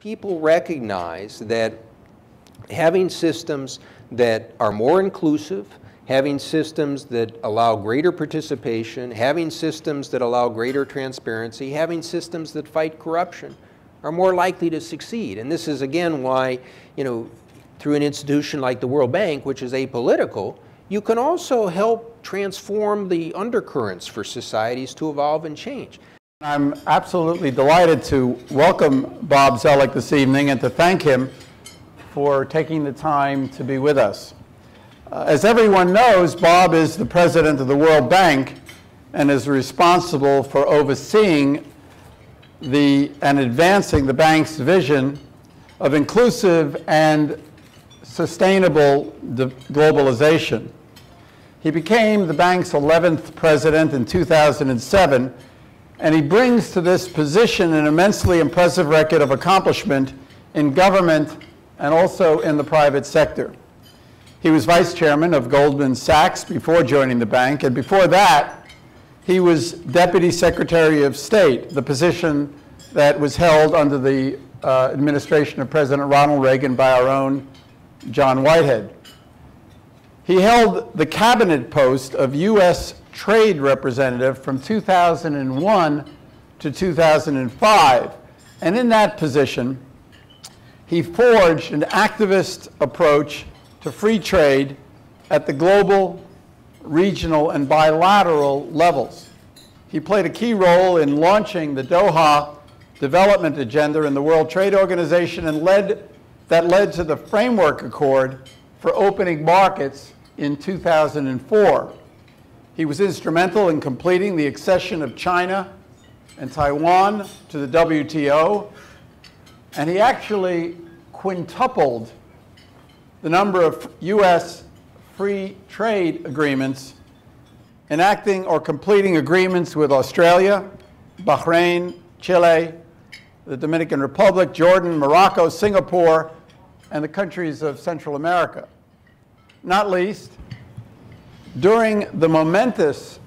People recognize that having systems that are more inclusive, having systems that allow greater participation, having systems that allow greater transparency, having systems that fight corruption are more likely to succeed. And this is again why, through an institution like the World Bank, which is apolitical, you can also help transform the undercurrents for societies to evolve and change. I'm absolutely delighted to welcome Bob Zoellick this evening and to thank him for taking the time to be with us. As everyone knows, Bob is the president of the World Bank and is responsible for overseeing and advancing the bank's vision of inclusive and sustainable globalization. He became the bank's 11th president in 2007. And he brings to this position an immensely impressive record of accomplishment in government and also in the private sector. He was vice chairman of Goldman Sachs before joining the bank, and before that, he was deputy secretary of state, the position that was held under the administration of President Ronald Reagan by our own John Whitehead. He held the cabinet post of U.S. Trade Representative from 2001 to 2005. And in that position, he forged an activist approach to free trade at the global, regional, and bilateral levels. He played a key role in launching the Doha Development Agenda in the World Trade Organization and that led to the Framework Accord for opening markets in 2004. He was instrumental in completing the accession of China and Taiwan to the WTO, and he actually quintupled the number of U.S. free trade agreements, enacting or completing agreements with Australia, Bahrain, Chile, the Dominican Republic, Jordan, Morocco, Singapore, and the countries of Central America. Not least, during the momentous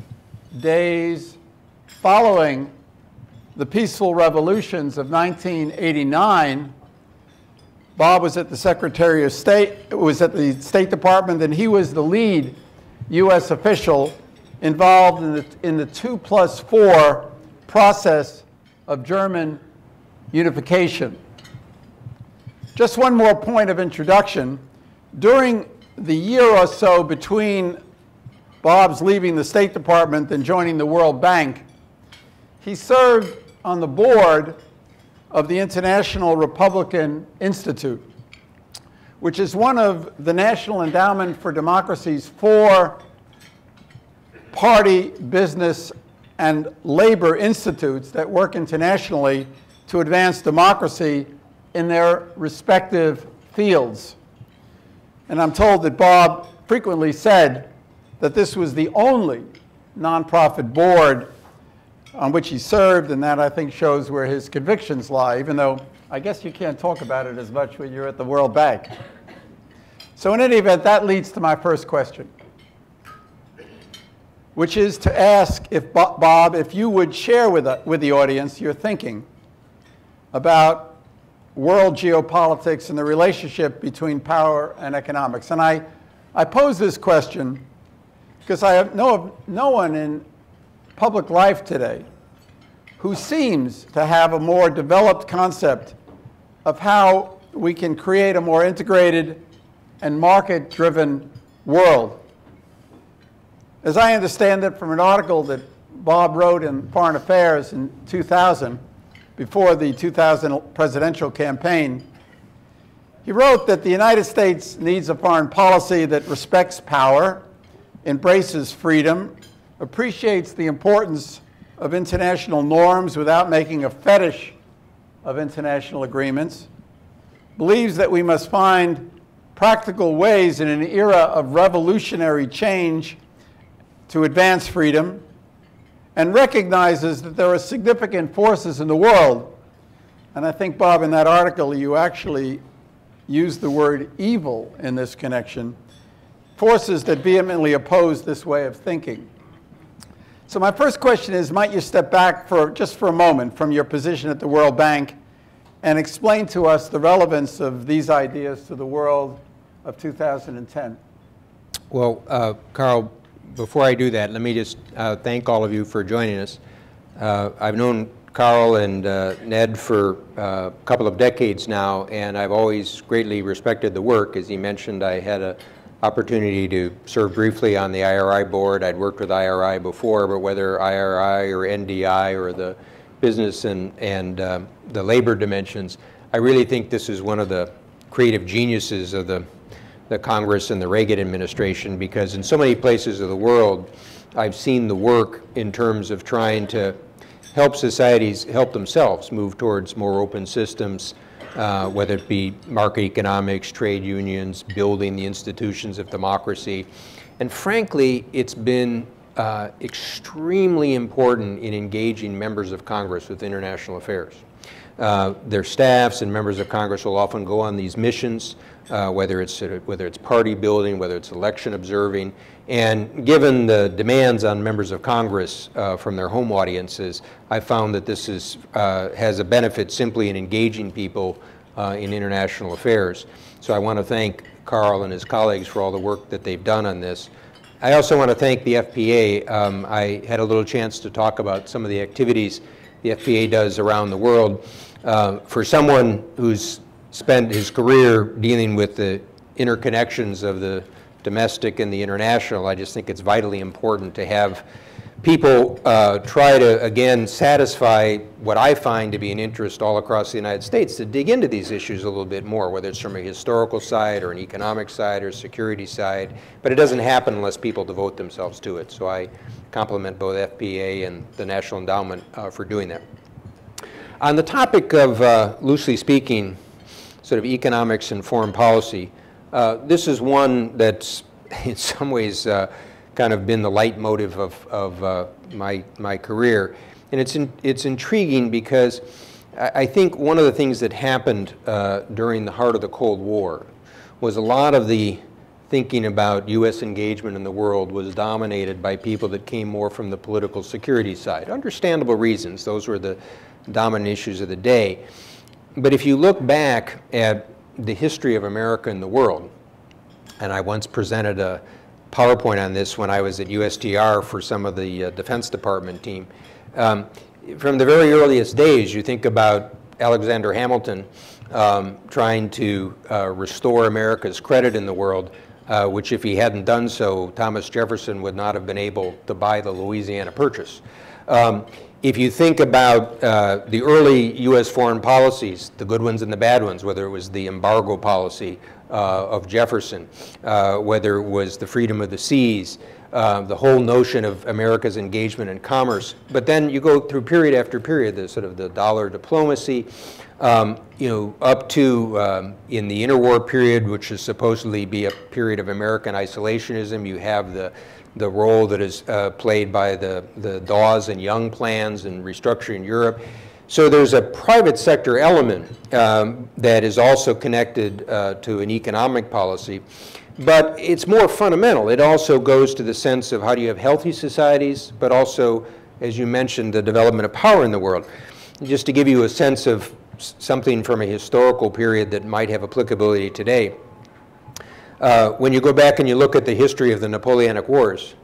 days following the peaceful revolutions of 1989, Bob was at the Secretary of State, was at the State Department, and he was the lead U.S. official involved in the 2+4 process of German unification. Just one more point of introduction. During the year or so between Bob's leaving the State Department and joining the World Bank, he served on the board of the International Republican Institute, which is one of the National Endowment for Democracy's 4 party, business, and labor institutes that work internationally to advance democracy in their respective fields. And I'm told that Bob frequently said that this was the only nonprofit board on which he served, and that I think shows where his convictions lie, even though I guess you can't talk about it as much when you're at the World Bank. So in any event, that leads to my first question, which is to ask if Bob, if you would share with the audience your thinking about world geopolitics and the relationship between power and economics. And I pose this question because I know of no one in public life today who seems to have a more developed concept of how we can create a more integrated and market-driven world. As I understand it from an article that Bob wrote in Foreign Affairs in 2000, before the 2000 presidential campaign, he wrote that the United States needs a foreign policy that respects power, embraces freedom, appreciates the importance of international norms without making a fetish of international agreements, believes that we must find practical ways in an era of revolutionary change to advance freedom, and recognizes that there are significant forces in the world. And I think, Bob, in that article, you actually used the word evil in this connection, forces that vehemently oppose this way of thinking. So my first question is, might you step back just for a moment from your position at the World Bank and explain to us the relevance of these ideas to the world of 2010. Well, Carl, before I do that, let me just thank all of you for joining us. I've known Carl and Ned for a couple of decades now, and I've always greatly respected the work. As he mentioned, I had an opportunity to serve briefly on the IRI board. I'd worked with IRI before, but whether IRI or NDI or the business and the labor dimensions, I really think this is one of the creative geniuses of the Congress and the Reagan administration, because in so many places of the world, I've seen the work in terms of trying to help societies help themselves move towards more open systems, whether it be market economics, trade unions, building the institutions of democracy. And frankly, it's been extremely important in engaging members of Congress with international affairs. Their staffs and members of Congress will often go on these missions, whether it's party building, whether it's election observing. And given the demands on members of Congress from their home audiences, I found that this is, has a benefit simply in engaging people in international affairs. So I want to thank Carl and his colleagues for all the work that they've done on this. I also want to thank the FPA. I had a little chance to talk about some of the activities the FPA does around the world. For someone who's spent his career dealing with the interconnections of the domestic and the international, I just think it's vitally important to have people try to, again, satisfy what I find to be an interest all across the United States to dig into these issues a little bit more, whether it's from a historical side or an economic side or security side. But it doesn't happen unless people devote themselves to it. So I compliment both FPA and the National Endowment for doing that. On the topic of, loosely speaking, sort of economics and foreign policy, this is one that's in some ways kind of been the leitmotif of my career. And it's intriguing because I think one of the things that happened during the heart of the Cold War was a lot of the thinking about U.S. engagement in the world was dominated by people that came more from the political security side. Understandable reasons. Those were the dominant issues of the day. But if you look back at the history of America in the world, and I once presented a PowerPoint on this when I was at USTR for some of the Defense Department team, from the very earliest days, you think about Alexander Hamilton trying to restore America's credit in the world, which if he hadn't done so, Thomas Jefferson would not have been able to buy the Louisiana Purchase. If you think about the early U.S. foreign policies, the good ones and the bad ones, whether it was the embargo policy of Jefferson, whether it was the freedom of the seas, the whole notion of America's engagement in commerce. But then you go through period after period, the sort of the dollar diplomacy, you know, up to in the interwar period, which is supposedly be a period of American isolationism. You have the role that is played by the Dawes and Young plans and restructuring Europe. So there's a private sector element that is also connected to an economic policy. But it's more fundamental. It also goes to the sense of how do you have healthy societies, but also, as you mentioned, the development of power in the world. And just to give you a sense of something from a historical period that might have applicability today, when you go back and you look at the history of the Napoleonic Wars,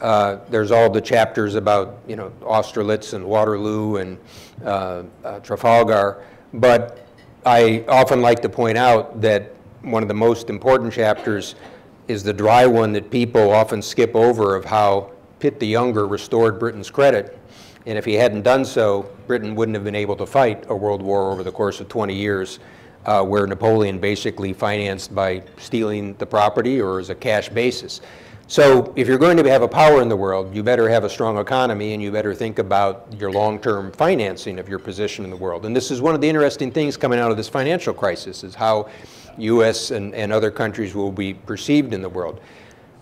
there's all the chapters about, you know, Austerlitz and Waterloo and Trafalgar. But I often like to point out that one of the most important chapters is the dry one that people often skip over of how Pitt the Younger restored Britain's credit. And if he hadn't done so, Britain wouldn't have been able to fight a world war over the course of 20 years where Napoleon basically financed by stealing the property or as a cash basis. So if you're going to have a power in the world, you better have a strong economy and you better think about your long-term financing of your position in the world. And this is one of the interesting things coming out of this financial crisis is how U.S. and other countries will be perceived in the world.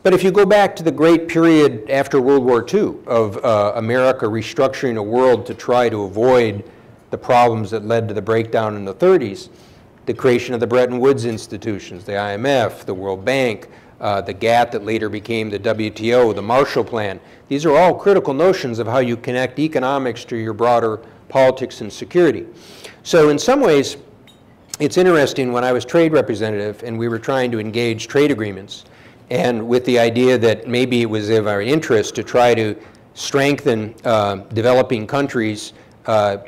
But if you go back to the great period after World War II of America restructuring a world to try to avoid the problems that led to the breakdown in the 30s, the creation of the Bretton Woods institutions, the IMF, the World Bank, the GATT that later became the WTO, the Marshall Plan. These are all critical notions of how you connect economics to your broader politics and security. So in some ways, it's interesting, when I was trade representative and we were trying to engage trade agreements, and with the idea that maybe it was of our interest to try to strengthen developing countries,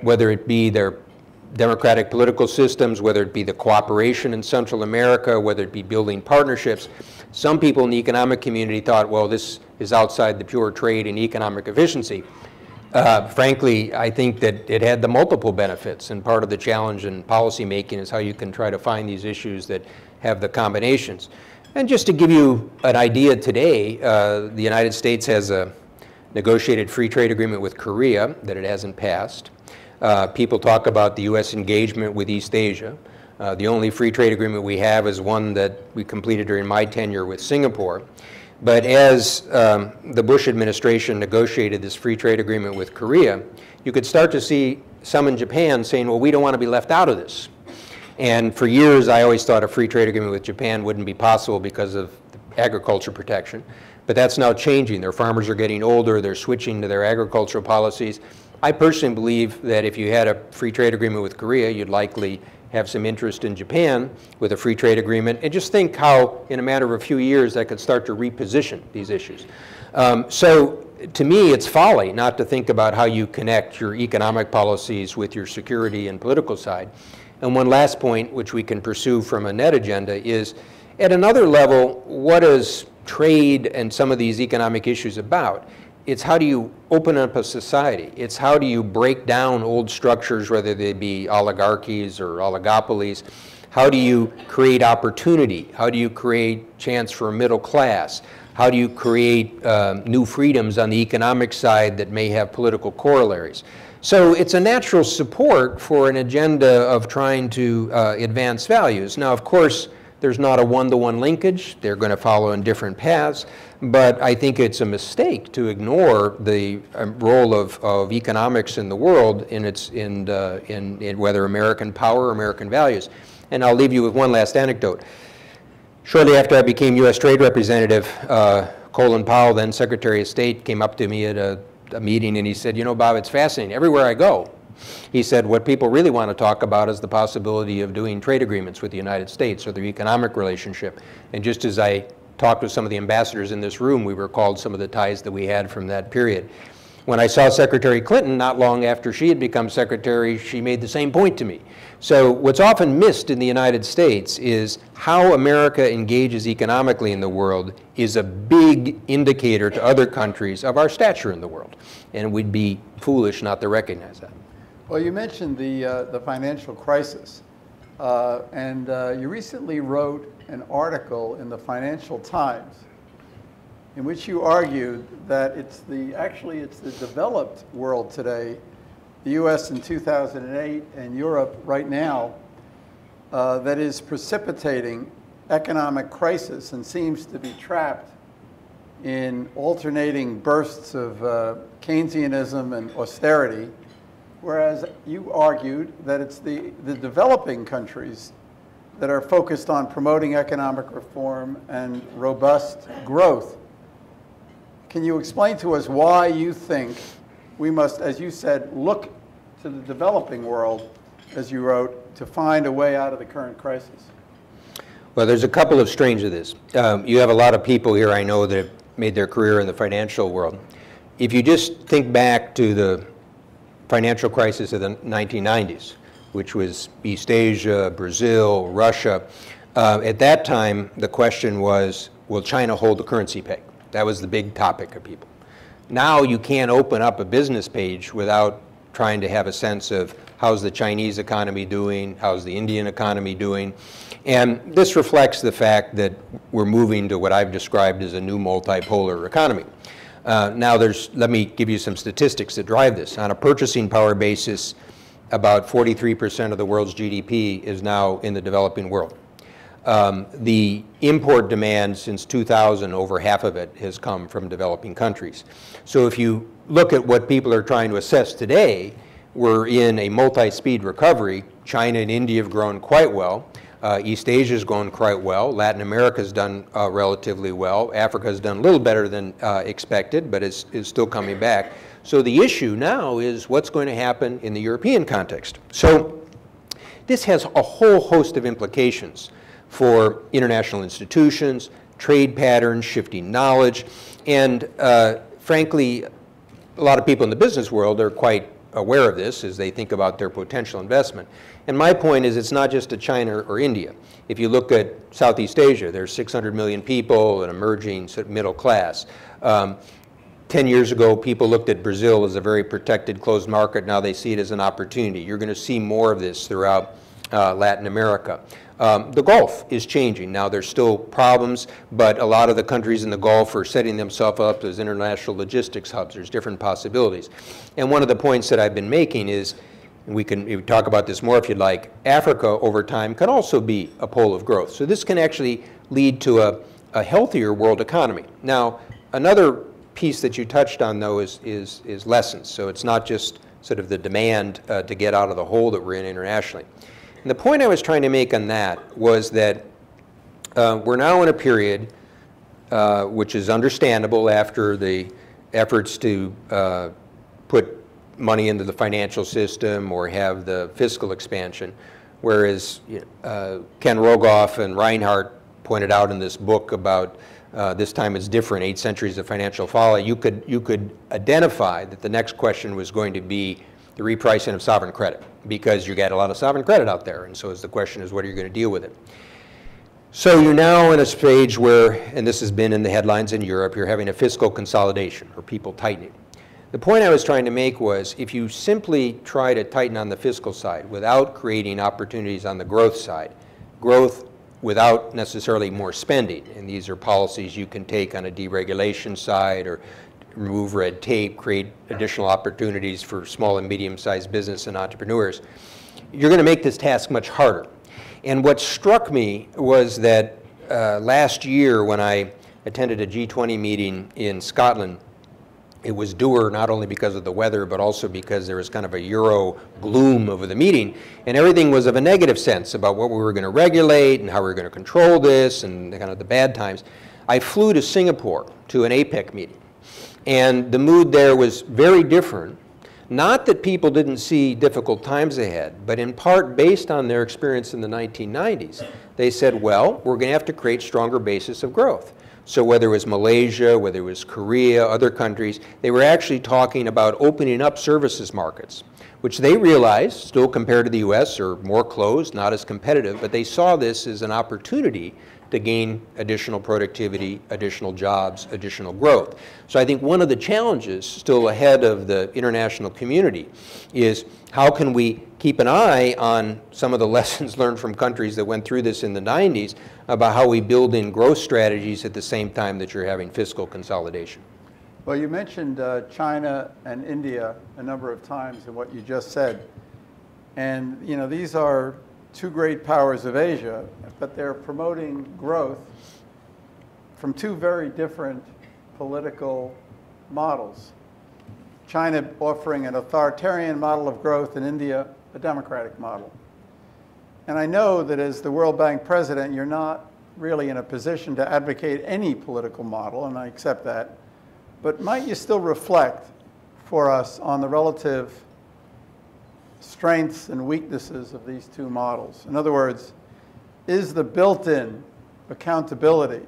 whether it be their democratic political systems, whether it be the cooperation in Central America, whether it be building partnerships. Some people in the economic community thought, well, this is outside the pure trade and economic efficiency. Frankly, I think that it had the multiple benefits, and part of the challenge in policymaking is how you can try to find these issues that have the combinations. And just to give you an idea today, the United States has a negotiated free trade agreement with Korea that it hasn't passed. People talk about the U.S. engagement with East Asia. The only free trade agreement we have is one that we completed during my tenure with Singapore. But as the Bush administration negotiated this free trade agreement with Korea, you could start to see some in Japan saying, well, we don't want to be left out of this. And for years, I always thought a free trade agreement with Japan wouldn't be possible because of agriculture protection. But that's now changing. Their farmers are getting older. They're switching to their agricultural policies. I personally believe that if you had a free trade agreement with Korea, you'd likely have some interest in Japan with a free trade agreement. And just think how, in a matter of a few years, that could start to reposition these issues. So to me, it's folly not to think about how you connect your economic policies with your security and political side. And one last point, which we can pursue from a net agenda, is at another level, what is trade and some of these economic issues about? It's how do you open up a society? It's how do you break down old structures, whether they be oligarchies or oligopolies? How do you create opportunity? How do you create chance for a middle class? How do you create new freedoms on the economic side that may have political corollaries? So it's a natural support for an agenda of trying to advance values. Now, of course, there's not a one-to-one linkage. They're going to follow in different paths. But I think it's a mistake to ignore the role of economics in the world in whether American power or American values. And I'll leave you with one last anecdote. Shortly after I became U.S. Trade Representative, Colin Powell, then Secretary of State, came up to me at a meeting and he said, you know, Bob, it's fascinating. Everywhere I go, he said, what people really want to talk about is the possibility of doing trade agreements with the United States or their economic relationship. And just as I talked with some of the ambassadors in this room, we recalled some of the ties that we had from that period. When I saw Secretary Clinton, not long after she had become secretary, she made the same point to me. So what's often missed in the United States is how America engages economically in the world is a big indicator to other countries of our stature in the world. And we'd be foolish not to recognize that. Well, you mentioned the financial crisis. You recently wrote an article in the Financial Times in which you argued that actually it's the developed world today, the U.S. in 2008 and Europe right now, that is precipitating economic crisis and seems to be trapped in alternating bursts of Keynesianism and austerity, whereas you argued that it's the developing countries that are focused on promoting economic reform and robust growth. Can you explain to us why you think we must, as you said, look to the developing world, as you wrote, to find a way out of the current crisis? Well, there's a couple of strains of this. You have a lot of people here, I know, that have made their career in the financial world. If you just think back to the financial crisis of the 1990s, which was East Asia, Brazil, Russia, at that time, the question was, will China hold the currency peg? That was the big topic of people. Now you can't open up a business page without trying to have a sense of how's the Chinese economy doing, how's the Indian economy doing. And this reflects the fact that we're moving to what I've described as a new multipolar economy. Now let me give you some statistics that drive this. On a purchasing power basis, about 43% of the world's GDP is now in the developing world. The import demand since 2000, over half of it has come from developing countries. So if you look at what people are trying to assess today, we're in a multi-speed recovery. China and India have grown quite well. East Asia's grown quite well. Latin America's done relatively well. Africa's done a little better than expected, but is still coming back. So the issue now is what's going to happen in the European context. So This has a whole host of implications for international institutions, trade patterns, shifting knowledge, and frankly, a lot of people in the business world are quite aware of this as they think about their potential investment. And my point is it's not just to China or India. If you look at Southeast Asia, there's 600 million people, an emerging sort of middle class. 10 years ago, people looked at Brazil as a very protected closed market. Now they see it as an opportunity. You're going to see more of this throughout Latin America. The Gulf is changing. Now there's still problems, but a lot of the countries in the Gulf are setting themselves up as international logistics hubs. There's different possibilities. And one of the points that I've been making is, and we can talk about this more if you'd like, Africa over time can also be a pole of growth. So this can actually lead to a healthier world economy. Now, another piece that you touched on, though, is lessons. So it's not just sort of the demand to get out of the hole that we're in internationally. And the point I was trying to make on that was that we're now in a period which is understandable after the efforts to put money into the financial system or have the fiscal expansion, whereas Ken Rogoff and Reinhardt pointed out in this book about this time is different, 8 centuries of financial folly, you could identify that the next question was going to be the repricing of sovereign credit, because you got a lot of sovereign credit out there, and so the question is, what are you going to deal with it? So you're now in a stage where, and this has been in the headlines in Europe, you're having a fiscal consolidation, or people tightening. The point I was trying to make was, if you simply try to tighten on the fiscal side without creating opportunities on the growth side, growth without necessarily more spending, and these are policies you can take on a deregulation side or remove red tape, create additional opportunities for small and medium-sized business and entrepreneurs, you're going to make this task much harder. And what struck me was that last year when I attended a G20 meeting in Scotland, it was dour not only because of the weather, but also because there was kind of a Euro gloom over the meeting. And everything was of a negative sense about what we were going to regulate and how we were going to control this and kind of the bad times. I flew to Singapore to an APEC meeting. And the mood there was very different. Not that people didn't see difficult times ahead, but in part based on their experience in the 1990s. They said, well, we're going to have to create stronger basis of growth. So whether it was Malaysia, whether it was Korea, other countries, they were actually talking about opening up services markets, which they realized, still compared to the US, are more closed, not as competitive, but they saw this as an opportunity to gain additional productivity, additional jobs, additional growth. So I think one of the challenges still ahead of the international community is how can we keep an eye on some of the lessons learned from countries that went through this in the 90s about how we build in growth strategies at the same time that you're having fiscal consolidation. Well, you mentioned China and India a number of times in what you just said. And you know, these are two great powers of Asia, but they're promoting growth from two very different political models. China offering an authoritarian model of growth, and India a democratic model. And I know that as the World Bank president, you're not really in a position to advocate any political model, and I accept that. But might you still reflect for us on the relative strengths and weaknesses of these two models? In other words, is the built-in accountability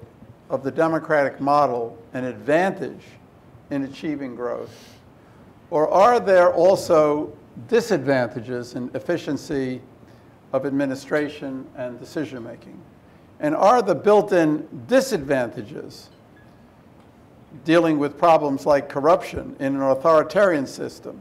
of the democratic model an advantage in achieving growth? Or are there also disadvantages in efficiency of administration and decision-making? And are the built-in disadvantages dealing with problems like corruption in an authoritarian system,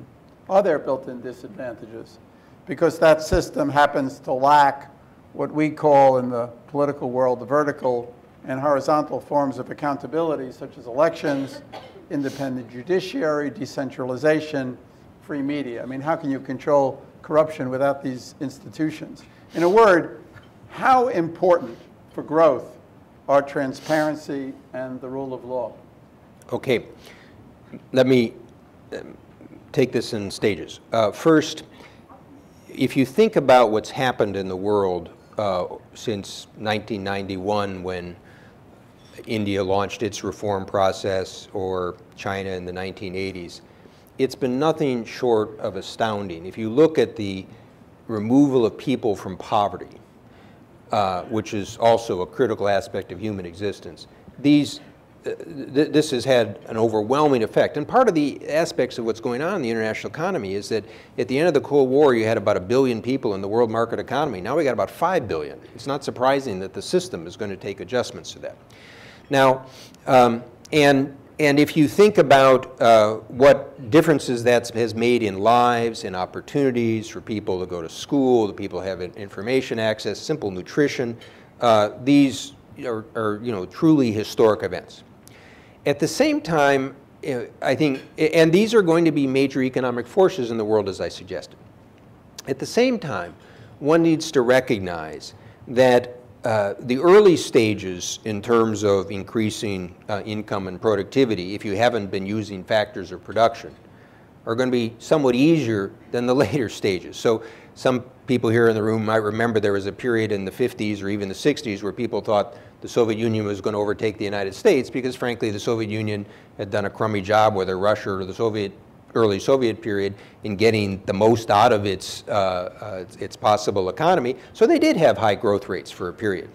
are there built-in disadvantages? Because that system happens to lack what we call in the political world the vertical and horizontal forms of accountability, such as elections, independent judiciary, decentralization, free media. I mean, how can you control corruption without these institutions? In a word, how important for growth are transparency and the rule of law? Okay. Let me take this in stages. First, if you think about what's happened in the world since 1991 when India launched its reform process or China in the 1980s, it's been nothing short of astounding. If you look at the removal of people from poverty, which is also a critical aspect of human existence. This has had an overwhelming effect. And part of the aspects of what's going on in the international economy is that at the end of the Cold War, you had about 1 billion people in the world market economy. Now we got about 5 billion. It's not surprising that the system is going to take adjustments to that. Now, and if you think about what differences that has made in lives, in opportunities for people to go to school, the people have information access, simple nutrition, these are truly historic events. At the same time, I think, and these are going to be major economic forces in the world, as I suggested. At the same time, one needs to recognize that the early stages in terms of increasing income and productivity, if you haven't been using factors of production, are going to be somewhat easier than the later stages. So some people here in the room might remember there was a period in the 50s or even the 60s where people thought the Soviet Union was going to overtake the United States because, frankly, the Soviet Union had done a crummy job, whether Russia or the early Soviet period, in getting the most out of its possible economy. So they did have high growth rates for a period.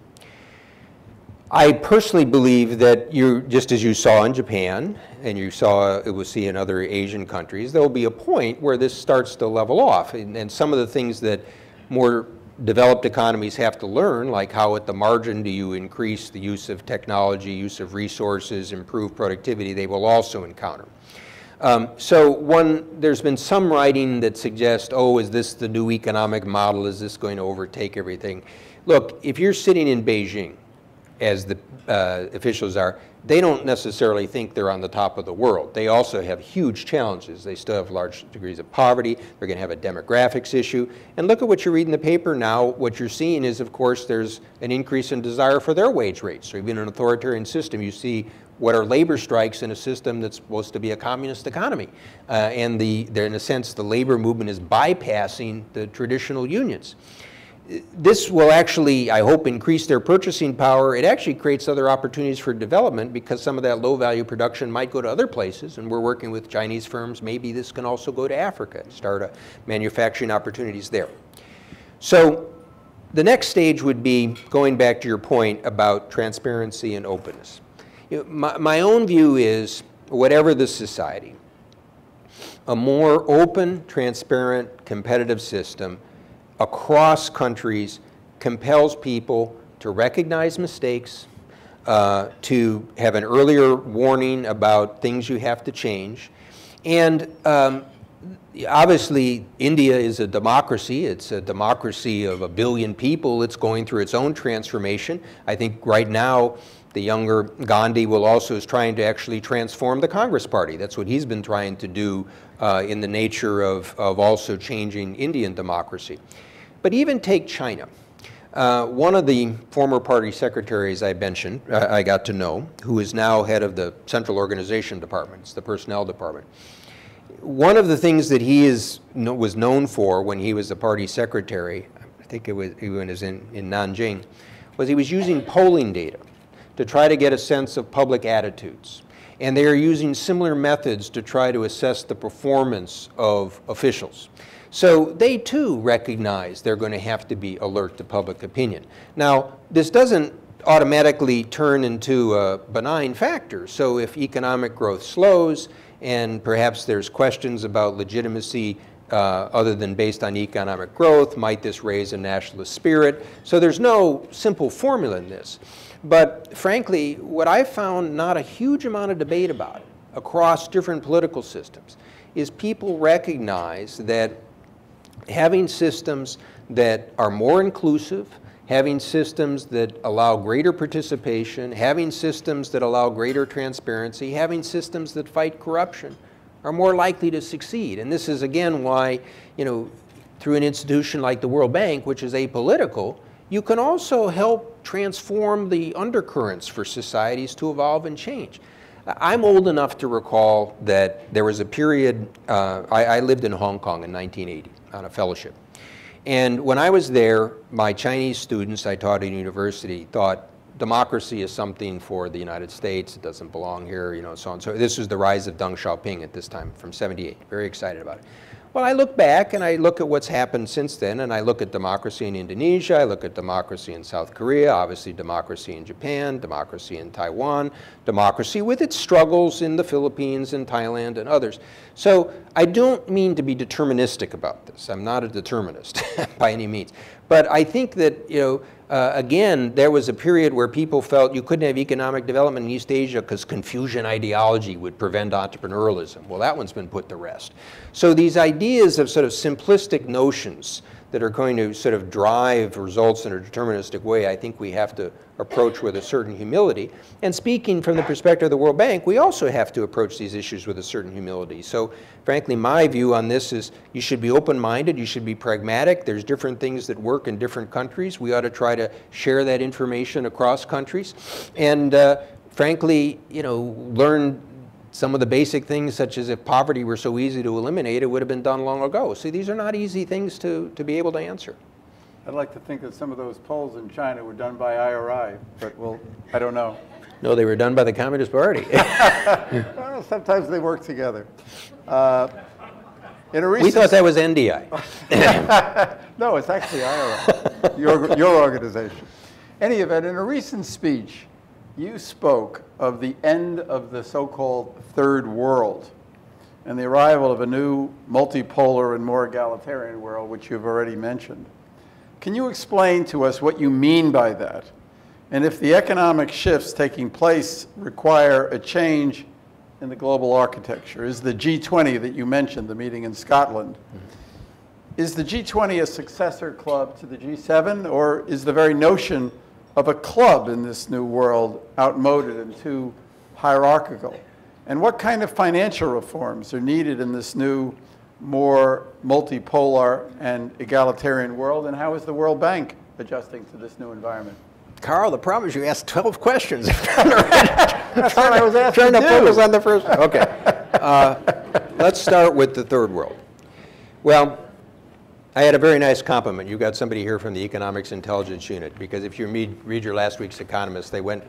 I personally believe that just as you saw in Japan, and you will see in other Asian countries, there will be a point where this starts to level off. And some of the things that more developed economies have to learn, like how at the margin do you increase the use of technology, use of resources, improve productivity, they will also encounter. There's been some writing that suggests, oh, is this the new economic model? Is this going to overtake everything? Look, if you're sitting in Beijing, as the officials are, they don't necessarily think they're on the top of the world. They also have huge challenges. They still have large degrees of poverty. They're going to have a demographics issue. And look at what you read in the paper now. What you're seeing is, of course, there's an increase in desire for their wage rates. So even in an authoritarian system, you see what are labor strikes in a system that's supposed to be a communist economy. And in a sense, the labor movement is bypassing the traditional unions. This will actually, I hope, increase their purchasing power. It actually creates other opportunities for development because some of that low-value production might go to other places, and we're working with Chinese firms. Maybe this can also go to Africa and start manufacturing opportunities there. So the next stage would be, going back to your point about transparency and openness. My own view is, whatever the society, a more open, transparent, competitive system across countries compels people to recognize mistakes, to have an earlier warning about things you have to change. And obviously, India is a democracy. It's a democracy of 1 billion people. It's going through its own transformation. I think right now, the younger Gandhi is trying to actually transform the Congress Party. That's what he's been trying to do in the nature of also changing Indian democracy. But even take China. One of the former party secretaries I mentioned, I got to know, who is now head of the Central Organization Department, it's the personnel department. One of the things that he was known for when he was the party secretary, I think it was, in Nanjing, was he was using polling data to try to get a sense of public attitudes. And they are using similar methods to try to assess the performance of officials. So they too recognize they're going to have to be alert to public opinion. Now, this doesn't automatically turn into a benign factor. So if economic growth slows and perhaps there's questions about legitimacy other than based on economic growth, might this raise a nationalist spirit? So there's no simple formula in this. But frankly, what I found not a huge amount of debate about across different political systems is people recognize that having systems that are more inclusive, having systems that allow greater participation, having systems that allow greater transparency, having systems that fight corruption are more likely to succeed. And this is, again, why, through an institution like the World Bank, which is apolitical, you can also help transform the undercurrents for societies to evolve and change. I'm old enough to recall that there was a period, I lived in Hong Kong in 1980 on a fellowship. And when I was there, my Chinese students I taught at university thought democracy is something for the United States, it doesn't belong here, so on. So this is the rise of Deng Xiaoping at this time from '78, very excited about it. Well, I look back and I look at what's happened since then, and I look at democracy in Indonesia, I look at democracy in South Korea, obviously democracy in Japan, democracy in Taiwan, democracy with its struggles in the Philippines and Thailand and others. So I don't mean to be deterministic about this. I'm not a determinist by any means. But I think that, you know, again, there was a period where people felt you couldn't have economic development in East Asia because Confucian ideology would prevent entrepreneurialism. Well, that one's been put to rest. So these ideas of sort of simplistic notions that are going to sort of drive results in a deterministic way, I think we have to approach with a certain humility. And speaking from the perspective of the World Bank, we also have to approach these issues with a certain humility. So frankly, my view on this is you should be open-minded, you should be pragmatic. There's different things that work in different countries. We ought to try to share that information across countries. And frankly, you know, learn some of the basic things, such as if poverty were so easy to eliminate, it would have been done long ago. See, these are not easy things to be able to answer. I'd like to think that some of those polls in China were done by IRI, but well, I don't know. No, they were done by the Communist Party. Well, sometimes they work together. We thought that was NDI. No, it's actually IRI, your organization. Any event, in a recent speech, you spoke of the end of the so-called third world and the arrival of a new multipolar and more egalitarian world, which you've already mentioned. Can you explain to us what you mean by that? And if the economic shifts taking place require a change in the global architecture, is the G20 that you mentioned, the meeting in Scotland, is the G20 a successor club to the G7, or is the very notion of a club in this new world outmoded and too hierarchical? And what kind of financial reforms are needed in this new, more multipolar and egalitarian world? And how is the World Bank adjusting to this new environment? Carl, the problem is you asked 12 questions. That's what I was asking. Trying to focus on the first one. Okay. Let's start with the third world. Well, I had a very nice compliment. You got somebody here from the Economics Intelligence Unit, because if you read your last week's Economist, they went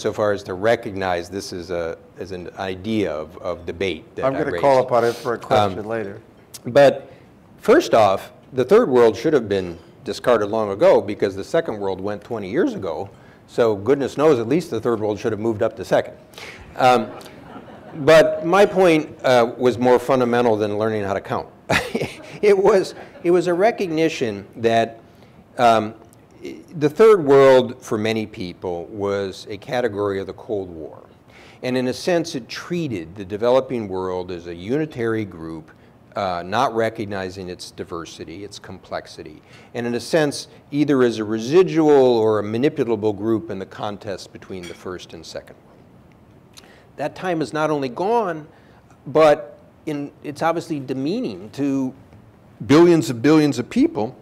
so far as to recognize this as an idea of debate that I'm going to call upon it for a question later. But first off, the third world should have been discarded long ago, because the second world went 20 years ago. So goodness knows, at least the third world should have moved up to second. But my point was more fundamental than learning how to count. It was a recognition that the third world, for many people, was a category of the Cold War. And in a sense, it treated the developing world as a unitary group, not recognizing its diversity, its complexity. And in a sense, either as a residual or a manipulable group in the contest between the first and second world. That time is not only gone, but it's obviously demeaning to billions of people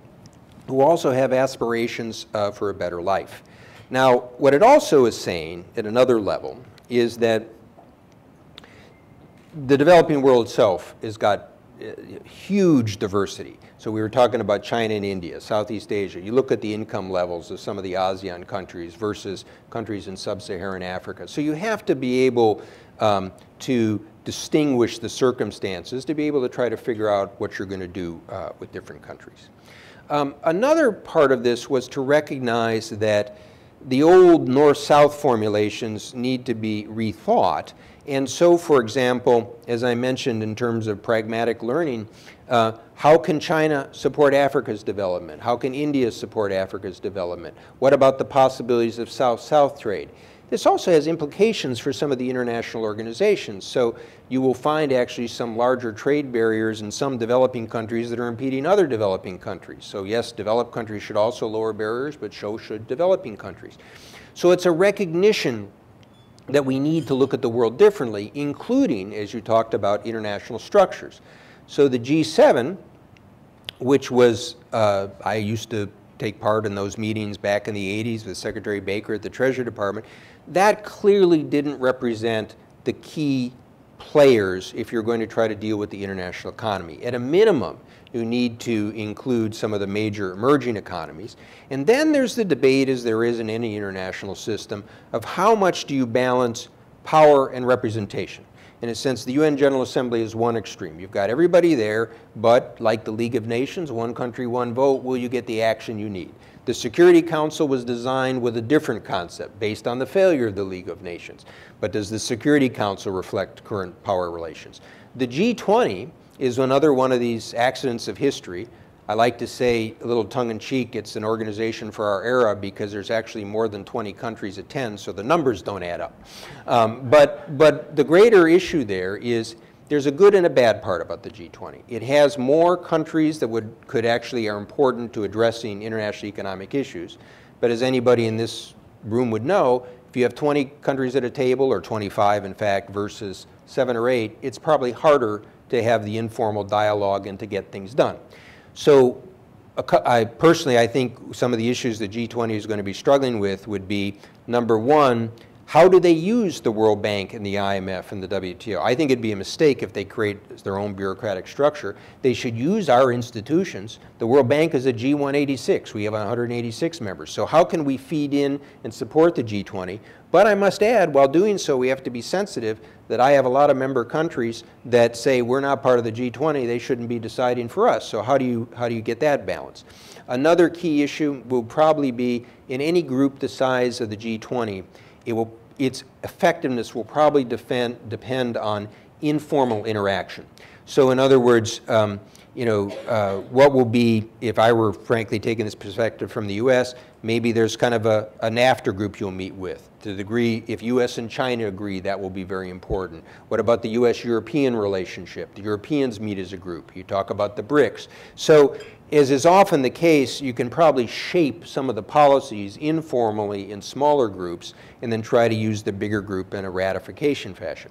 who also have aspirations for a better life. Now, what it also is saying at another level is that the developing world itself has got huge diversity. So we were talking about China and India, Southeast Asia. You look at the income levels of some of the ASEAN countries versus countries in sub-Saharan Africa. So you have to be able to distinguish the circumstances to be able to try to figure out what you're going to do with different countries. Another part of this was to recognize that the old north-south formulations need to be rethought. And so, for example, as I mentioned in terms of pragmatic learning, how can China support Africa's development? How can India support Africa's development? What about the possibilities of south-south trade? This also has implications for some of the international organizations. So you will find actually some larger trade barriers in some developing countries that are impeding other developing countries. So yes, developed countries should also lower barriers, but so should developing countries. So it's a recognition that we need to look at the world differently, including, as you talked about, international structures. So the G7, which was, I used to take part in those meetings back in the 80s with Secretary Baker at the Treasury Department, that clearly didn't represent the key players if you're going to try to deal with the international economy. At a minimum, you need to include some of the major emerging economies. And then there's the debate, as there is in any international system, of how much do you balance power and representation. in a sense, the UN General Assembly is one extreme. You've got everybody there, but like the League of Nations, one country, one vote, will you get the action you need? The Security Council was designed with a different concept based on the failure of the League of Nations. But does the Security Council reflect current power relations? The G20 is another one of these accidents of history. I like to say, a little tongue-in-cheek, it's an organization for our era because there's actually more than 20 countries attend, so the numbers don't add up. But the greater issue there is there's a good and a bad part about the G20. It has more countries that could actually are important to addressing international economic issues. But as anybody in this room would know, if you have 20 countries at a table, or 25 in fact, versus 7 or 8, it's probably harder to have the informal dialogue and to get things done. So I think some of the issues that G20 is going to be struggling with would be, number one, how do they use the World Bank and the IMF and the WTO? I think it'd be a mistake if they create their own bureaucratic structure. They should use our institutions. The World Bank is a G186. We have 186 members. So how can we feed in and support the G20? But I must add, while doing so, we have to be sensitive that I have a lot of member countries that say we're not part of the G20. They shouldn't be deciding for us. So how do you get that balance? Another key issue will probably be, in any group the size of the G20, its effectiveness will probably depend on informal interaction. So in other words, what will be, if I were frankly taking this perspective from the US, maybe there's kind of an NAFTA group you'll meet with. To the degree, if US and China agree, that will be very important. What about the US-European relationship? The Europeans meet as a group. You talk about the BRICS. So as is often the case, you can probably shape some of the policies informally in smaller groups and then try to use the bigger group in a ratification fashion.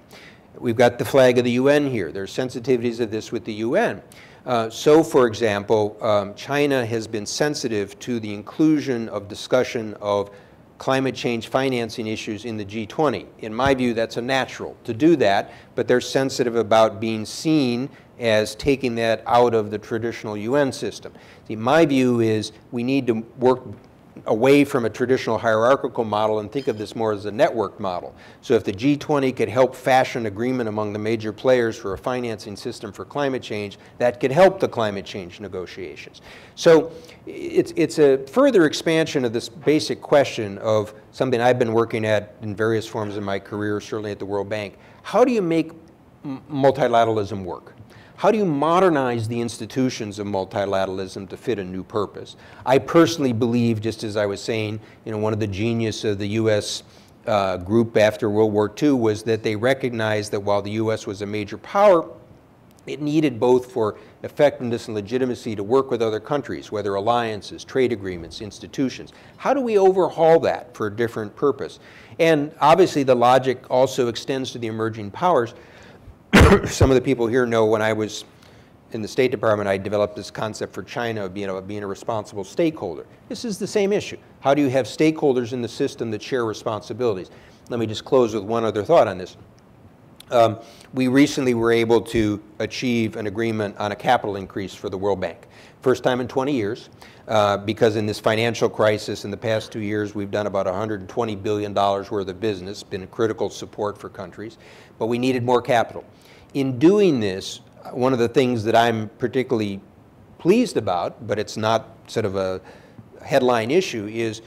We've got the flag of the UN here. There are sensitivities of this with the UN. So, for example, China has been sensitive to the inclusion of discussion of climate change financing issues in the G20. In my view, that's a natural to do that, but they're sensitive about being seen as taking that out of the traditional UN system. See, my view is we need to work away from a traditional hierarchical model and think of this more as a network model. So if the G20 could help fashion agreement among the major players for a financing system for climate change, that could help the climate change negotiations. So it's a further expansion of this basic question of something I've been working at in various forms in my career, certainly at the World Bank. How do you make multilateralism work? How do you modernize the institutions of multilateralism to fit a new purpose? I personally believe, just as I was saying, one of the genius of the U.S. Group after World War II was that they recognized that while the U.S. was a major power, it needed both for effectiveness and legitimacy to work with other countries, whether alliances, trade agreements, institutions. How do we overhaul that for a different purpose? And obviously the logic also extends to the emerging powers. Some of the people here know when I was in the State Department, I developed this concept for China of being a responsible stakeholder. This is the same issue. How do you have stakeholders in the system that share responsibilities? Let me just close with one other thought on this. We recently were able to achieve an agreement on a capital increase for the World Bank. First time in 20 years, because in this financial crisis in the past 2 years, we've done about $120 billion worth of business, been critical support for countries, but we needed more capital. In doing this, one of the things that I'm particularly pleased about, but it's not sort of a headline issue, is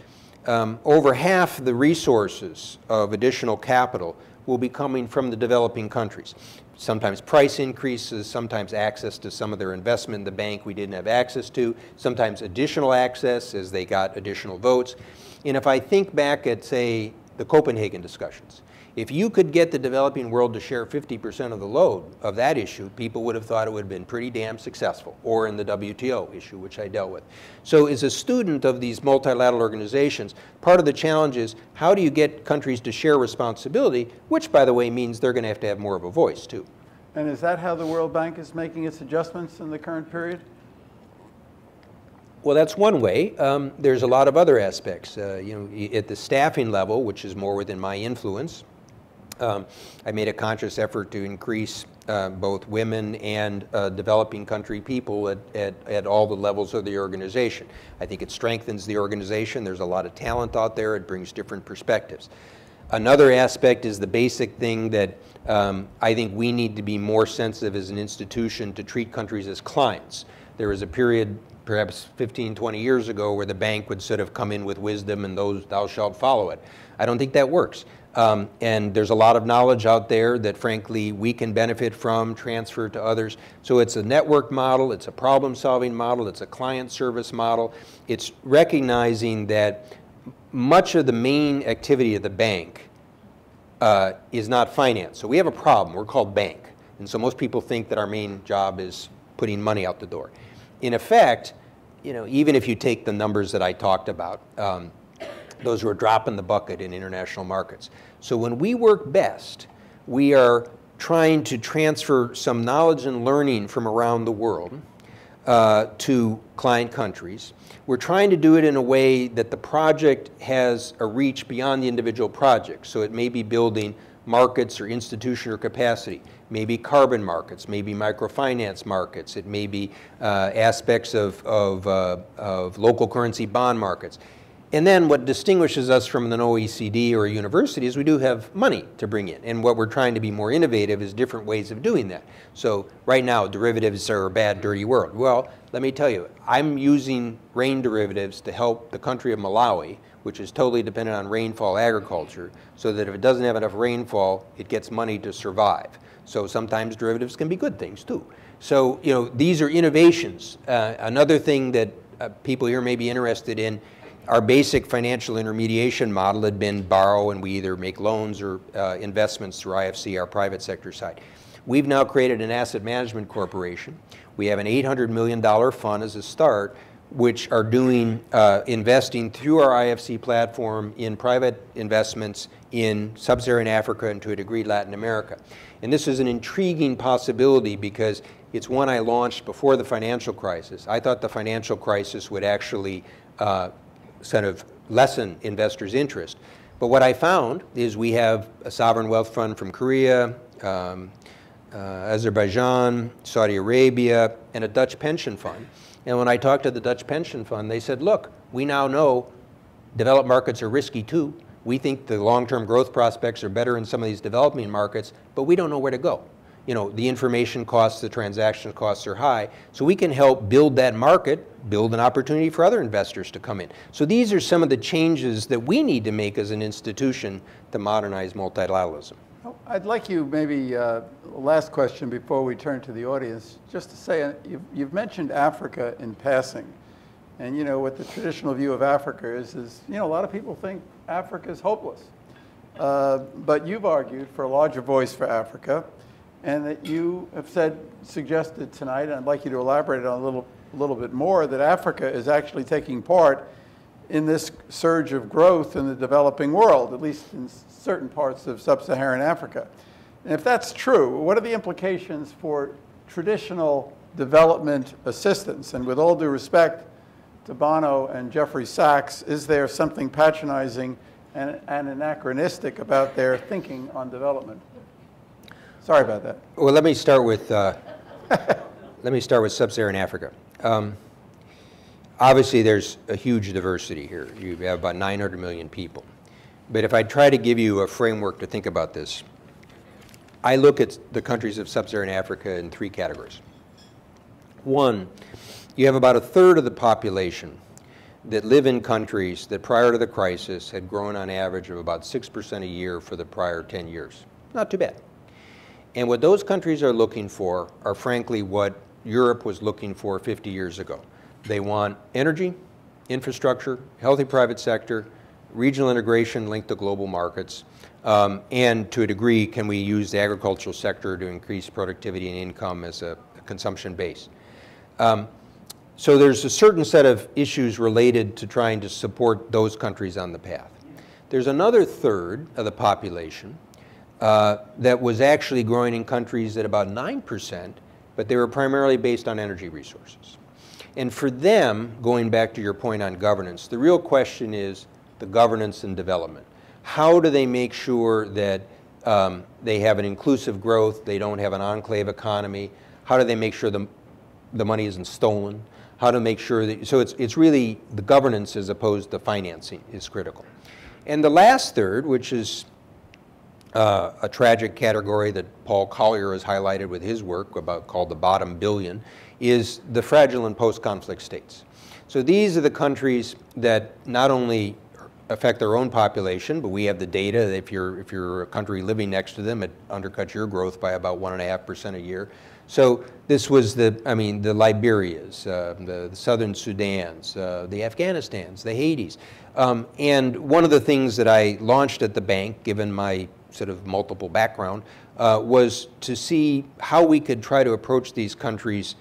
over half the resources of additional capital will be coming from the developing countries. Sometimes price increases, sometimes access to some of their investment in the bank we didn't have access to, sometimes additional access as they got additional votes. And if I think back at, say, the Copenhagen discussions, if you could get the developing world to share 50% of the load of that issue, people would have thought it would have been pretty damn successful, or in the WTO issue, which I dealt with. So as a student of these multilateral organizations, part of the challenge is how do you get countries to share responsibility, which, by the way, means they're going to have more of a voice, too. And is that how the World Bank is making its adjustments in the current period? Well, that's one way. There's a lot of other aspects. At the staffing level, which is more within my influence, I made a conscious effort to increase both women and developing country people at all the levels of the organization. I think it strengthens the organization. There's a lot of talent out there. It brings different perspectives. Another aspect is the basic thing that I think we need to be more sensitive as an institution to treat countries as clients. There was a period, perhaps 15, 20 years ago, where the bank would sort of come in with wisdom and those thou shalt follow it. I don't think that works. And there's a lot of knowledge out there that, frankly, we can benefit from, transfer to others. So it's a network model, it's a problem-solving model, it's a client service model. It's recognizing that much of the main activity of the bank is not finance. So we have a problem. We're called bank. And so most people think that our main job is putting money out the door. In effect, you know, even if you take the numbers that I talked about, those who are dropping the bucket in international markets. So when we work best, we are trying to transfer some knowledge and learning from around the world to client countries. We're trying to do it in a way that the project has a reach beyond the individual project. So it may be building markets or institution or capacity, maybe carbon markets, maybe microfinance markets, it may be aspects of local currency bond markets. And then what distinguishes us from an OECD or a university is we do have money to bring in. And what we're trying to be more innovative is different ways of doing that. So right now, derivatives are a bad, dirty word. Well, let me tell you, I'm using rain derivatives to help the country of Malawi, which is totally dependent on rainfall agriculture, so that if it doesn't have enough rainfall, it gets money to survive. So sometimes derivatives can be good things too. So, you know, these are innovations. Another thing that people here may be interested in, our basic financial intermediation model had been borrow, and we either make loans or investments through IFC, our private sector side. We've now created an asset management corporation. We have an $800 million fund as a start, which are doing investing through our IFC platform in private investments in sub-Saharan Africa and to a degree Latin America. And this is an intriguing possibility because it's one I launched before the financial crisis. I thought the financial crisis would actually sort of lessen investors' interest. But what I found is we have a sovereign wealth fund from Korea, Azerbaijan, Saudi Arabia, and a Dutch pension fund. And when I talked to the Dutch pension fund, they said, look, we now know developed markets are risky too. We think the long-term growth prospects are better in some of these developing markets, but we don't know where to go. You know, the information costs, the transaction costs are high. So we can help build that market, build an opportunity for other investors to come in. So these are some of the changes that we need to make as an institution to modernize multilateralism. I'd like you maybe, last question before we turn to the audience, just to say, you've mentioned Africa in passing. And you know, what the traditional view of Africa is you know, a lot of people think Africa is hopeless. But you've argued for a larger voice for Africa. And that you have suggested tonight, and I'd like you to elaborate on a little bit more, that Africa is actually taking part in this surge of growth in the developing world, at least in certain parts of sub-Saharan Africa. And if that's true, what are the implications for traditional development assistance? And with all due respect to Bono and Jeffrey Sachs, is there something patronizing and anachronistic about their thinking on development? Sorry about that. Well, let me start with sub-Saharan Africa. Obviously, there's a huge diversity here. You have about 900 million people. But if I try to give you a framework to think about this, I look at the countries of sub-Saharan Africa in three categories. One, you have about a third of the population that live in countries that prior to the crisis had grown on average of about 6% a year for the prior 10 years. Not too bad. And what those countries are looking for are, frankly, what Europe was looking for 50 years ago. They want energy, infrastructure, healthy private sector, regional integration linked to global markets, and to a degree, can we use the agricultural sector to increase productivity and income as a consumption base? So there's a certain set of issues related to trying to support those countries on the path. There's another third of the population that was actually growing in countries at about 9%, but they were primarily based on energy resources. And for them, going back to your point on governance, the real question is the governance and development. How do they make sure that they have an inclusive growth, they don't have an enclave economy? How do they make sure the money isn't stolen? How to make sure that, so it's really the governance as opposed to financing is critical. And the last third, which is a tragic category that Paul Collier has highlighted with his work about called the bottom billion is the fragile and post-conflict states. So these are the countries that not only affect their own population, but we have the data that if you're a country living next to them, it undercuts your growth by about 1.5% a year. So this was the, I mean, the Liberias, the Southern Sudans, the Afghanistans, the Haitis. And one of the things that I launched at the bank, given my sort of multiple background, was to see how we could try to approach these countries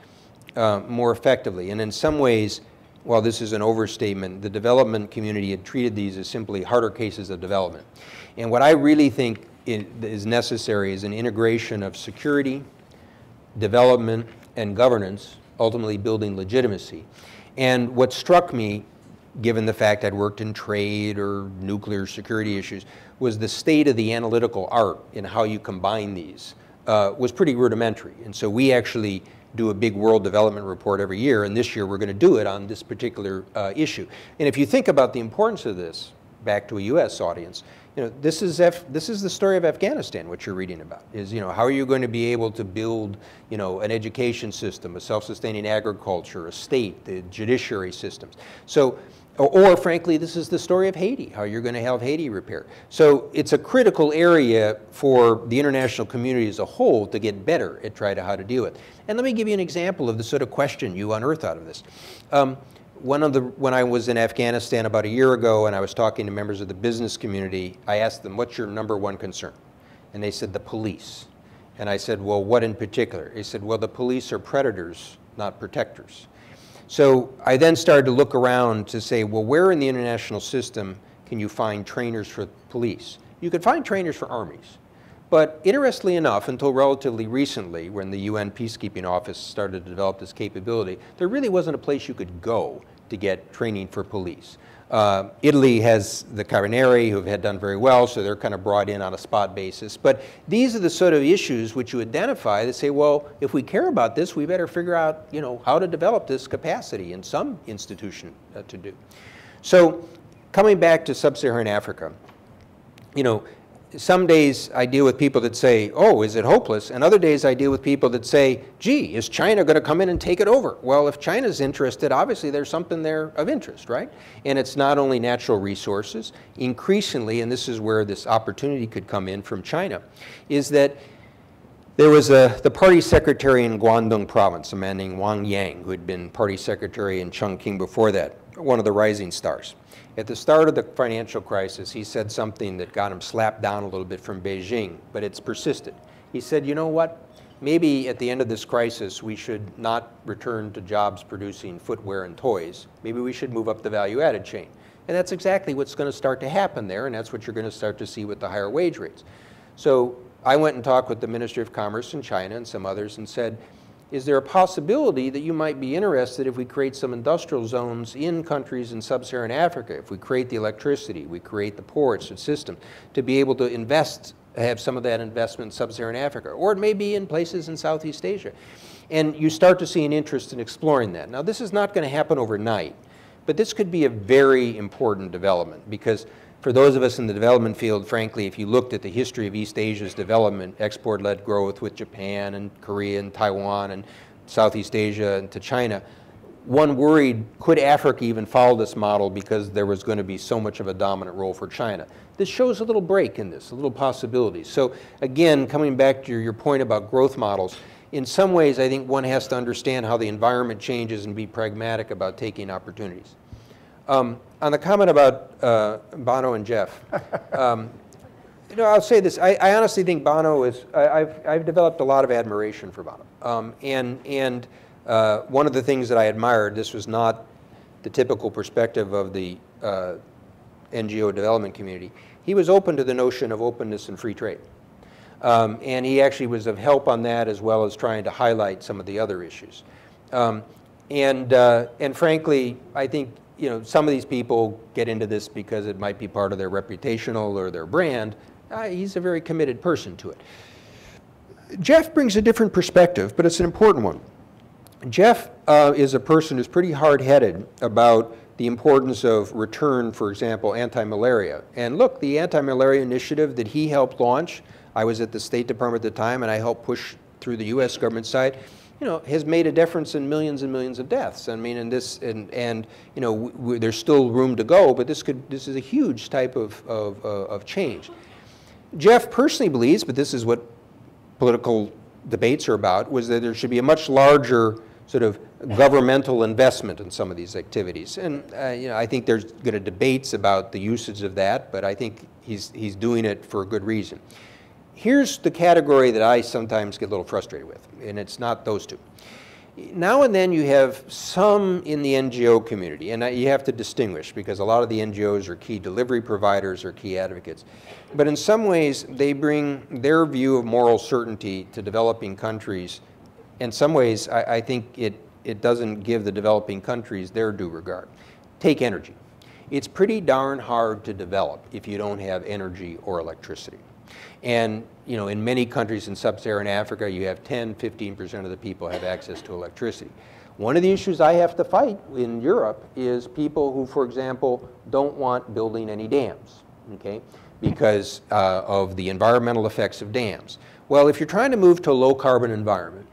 more effectively. And in some ways, while this is an overstatement, the development community had treated these as simply harder cases of development. And what I really think is necessary is an integration of security, development, and governance, ultimately building legitimacy. And what struck me, given the fact I'd worked in trade or nuclear security issues, was the state of the analytical art in how you combine these was pretty rudimentary. And so we actually do a big world development report every year, and this year we're going to do it on this particular issue. And if you think about the importance of this, back to a U.S. audience, you know, this is the story of Afghanistan, what you're reading about, is, you know, how are you going to be able to build, you know, an education system, a self-sustaining agriculture, a state, the judiciary systems. So, or frankly, this is the story of Haiti, how you're going to have Haiti repaired. So it's a critical area for the international community as a whole to get better at trying to how to deal with. And let me give you an example of the sort of question you unearth out of this. When I was in Afghanistan about a year ago and I was talking to members of the business community, I asked them, what's your #1 concern? And they said, the police. And I said, well, what in particular? They said, well, the police are predators, not protectors. So I then started to look around to say, well, where in the international system can you find trainers for police? You could find trainers for armies. But interestingly enough, until relatively recently, when the UN Peacekeeping Office started to develop this capability, there really wasn't a place you could go to get training for police. Italy has the Carabinieri, who have done very well, so they're kind of brought in on a spot basis. But these are the sort of issues which you identify that say, well, if we care about this, we better figure out, you know, how to develop this capacity in some institution to do. So coming back to sub-Saharan Africa, you know, some days I deal with people that say, oh, is it hopeless? And other days I deal with people that say, gee, is China going to come in and take it over? Well, if China's interested, obviously there's something there of interest, right? And it's not only natural resources. Increasingly, and this is where this opportunity could come in from China, is that there was the party secretary in Guangdong province, a man named Wang Yang, who had been party secretary in Chongqing before that, one of the rising stars. At the start of the financial crisis, he said something that got him slapped down a little bit from Beijing, but it's persisted. He said, you know what? Maybe at the end of this crisis, we should not return to jobs producing footwear and toys. Maybe we should move up the value-added chain. And that's exactly what's going to start to happen there, and that's what you're going to start to see with the higher wage rates. So I went and talked with the Ministry of Commerce in China and some others and said, is there a possibility that you might be interested if we create some industrial zones in countries in sub-Saharan Africa, if we create the electricity, we create the ports and system, to be able to invest, have some of that investment in sub-Saharan Africa, or it may be in places in Southeast Asia. And you start to see an interest in exploring that. Now, this is not going to happen overnight, but this could be a very important development, because for those of us in the development field, frankly, if you looked at the history of East Asia's development, export-led growth with Japan and Korea and Taiwan and Southeast Asia and to China, one worried, could Africa even follow this model because there was going to be so much of a dominant role for China? This shows a little break in this, a little possibility. So again, coming back to your point about growth models, in some ways, I think one has to understand how the environment changes and be pragmatic about taking opportunities. On the comment about Bono and Jeff, you know, I'll say this. I honestly think Bono is, I've developed a lot of admiration for Bono. And one of the things that I admired, this was not the typical perspective of the NGO development community, he was open to the notion of openness and free trade. And he actually was of help on that as well as trying to highlight some of the other issues. And frankly, I think, you know, some of these people get into this because it might be part of their reputational or their brand. He's a very committed person to it. Jeff brings a different perspective, but it's an important one. Jeff is a person who's pretty hard-headed about the importance of return, for example, anti-malaria. And look, the anti-malaria initiative that he helped launch, I was at the State Department at the time, and I helped push through the U.S. government side, you know, has made a difference in millions and millions of deaths. I mean, in this, and you know, there's still room to go, but this is a huge type of change. Jeff personally believes, but this is what political debates are about, was that there should be a much larger sort of governmental investment in some of these activities. And you know, I think there's going to debates about the usage of that, but I think he's doing it for a good reason. Here's the category that I sometimes get a little frustrated with, and it's not those two. Now and then you have some in the NGO community, and you have to distinguish because a lot of the NGOs are key delivery providers or key advocates. But in some ways, they bring their view of moral certainty to developing countries. In some ways, I think it doesn't give the developing countries their due regard. Take energy. It's pretty darn hard to develop if you don't have energy or electricity. And you know, in many countries in sub-Saharan Africa, you have 10, 15% of the people have access to electricity. One of the issues I have to fight in Europe is people who, for example, don't want building any dams, okay, because of the environmental effects of dams. Well, if you're trying to move to a low-carbon environment,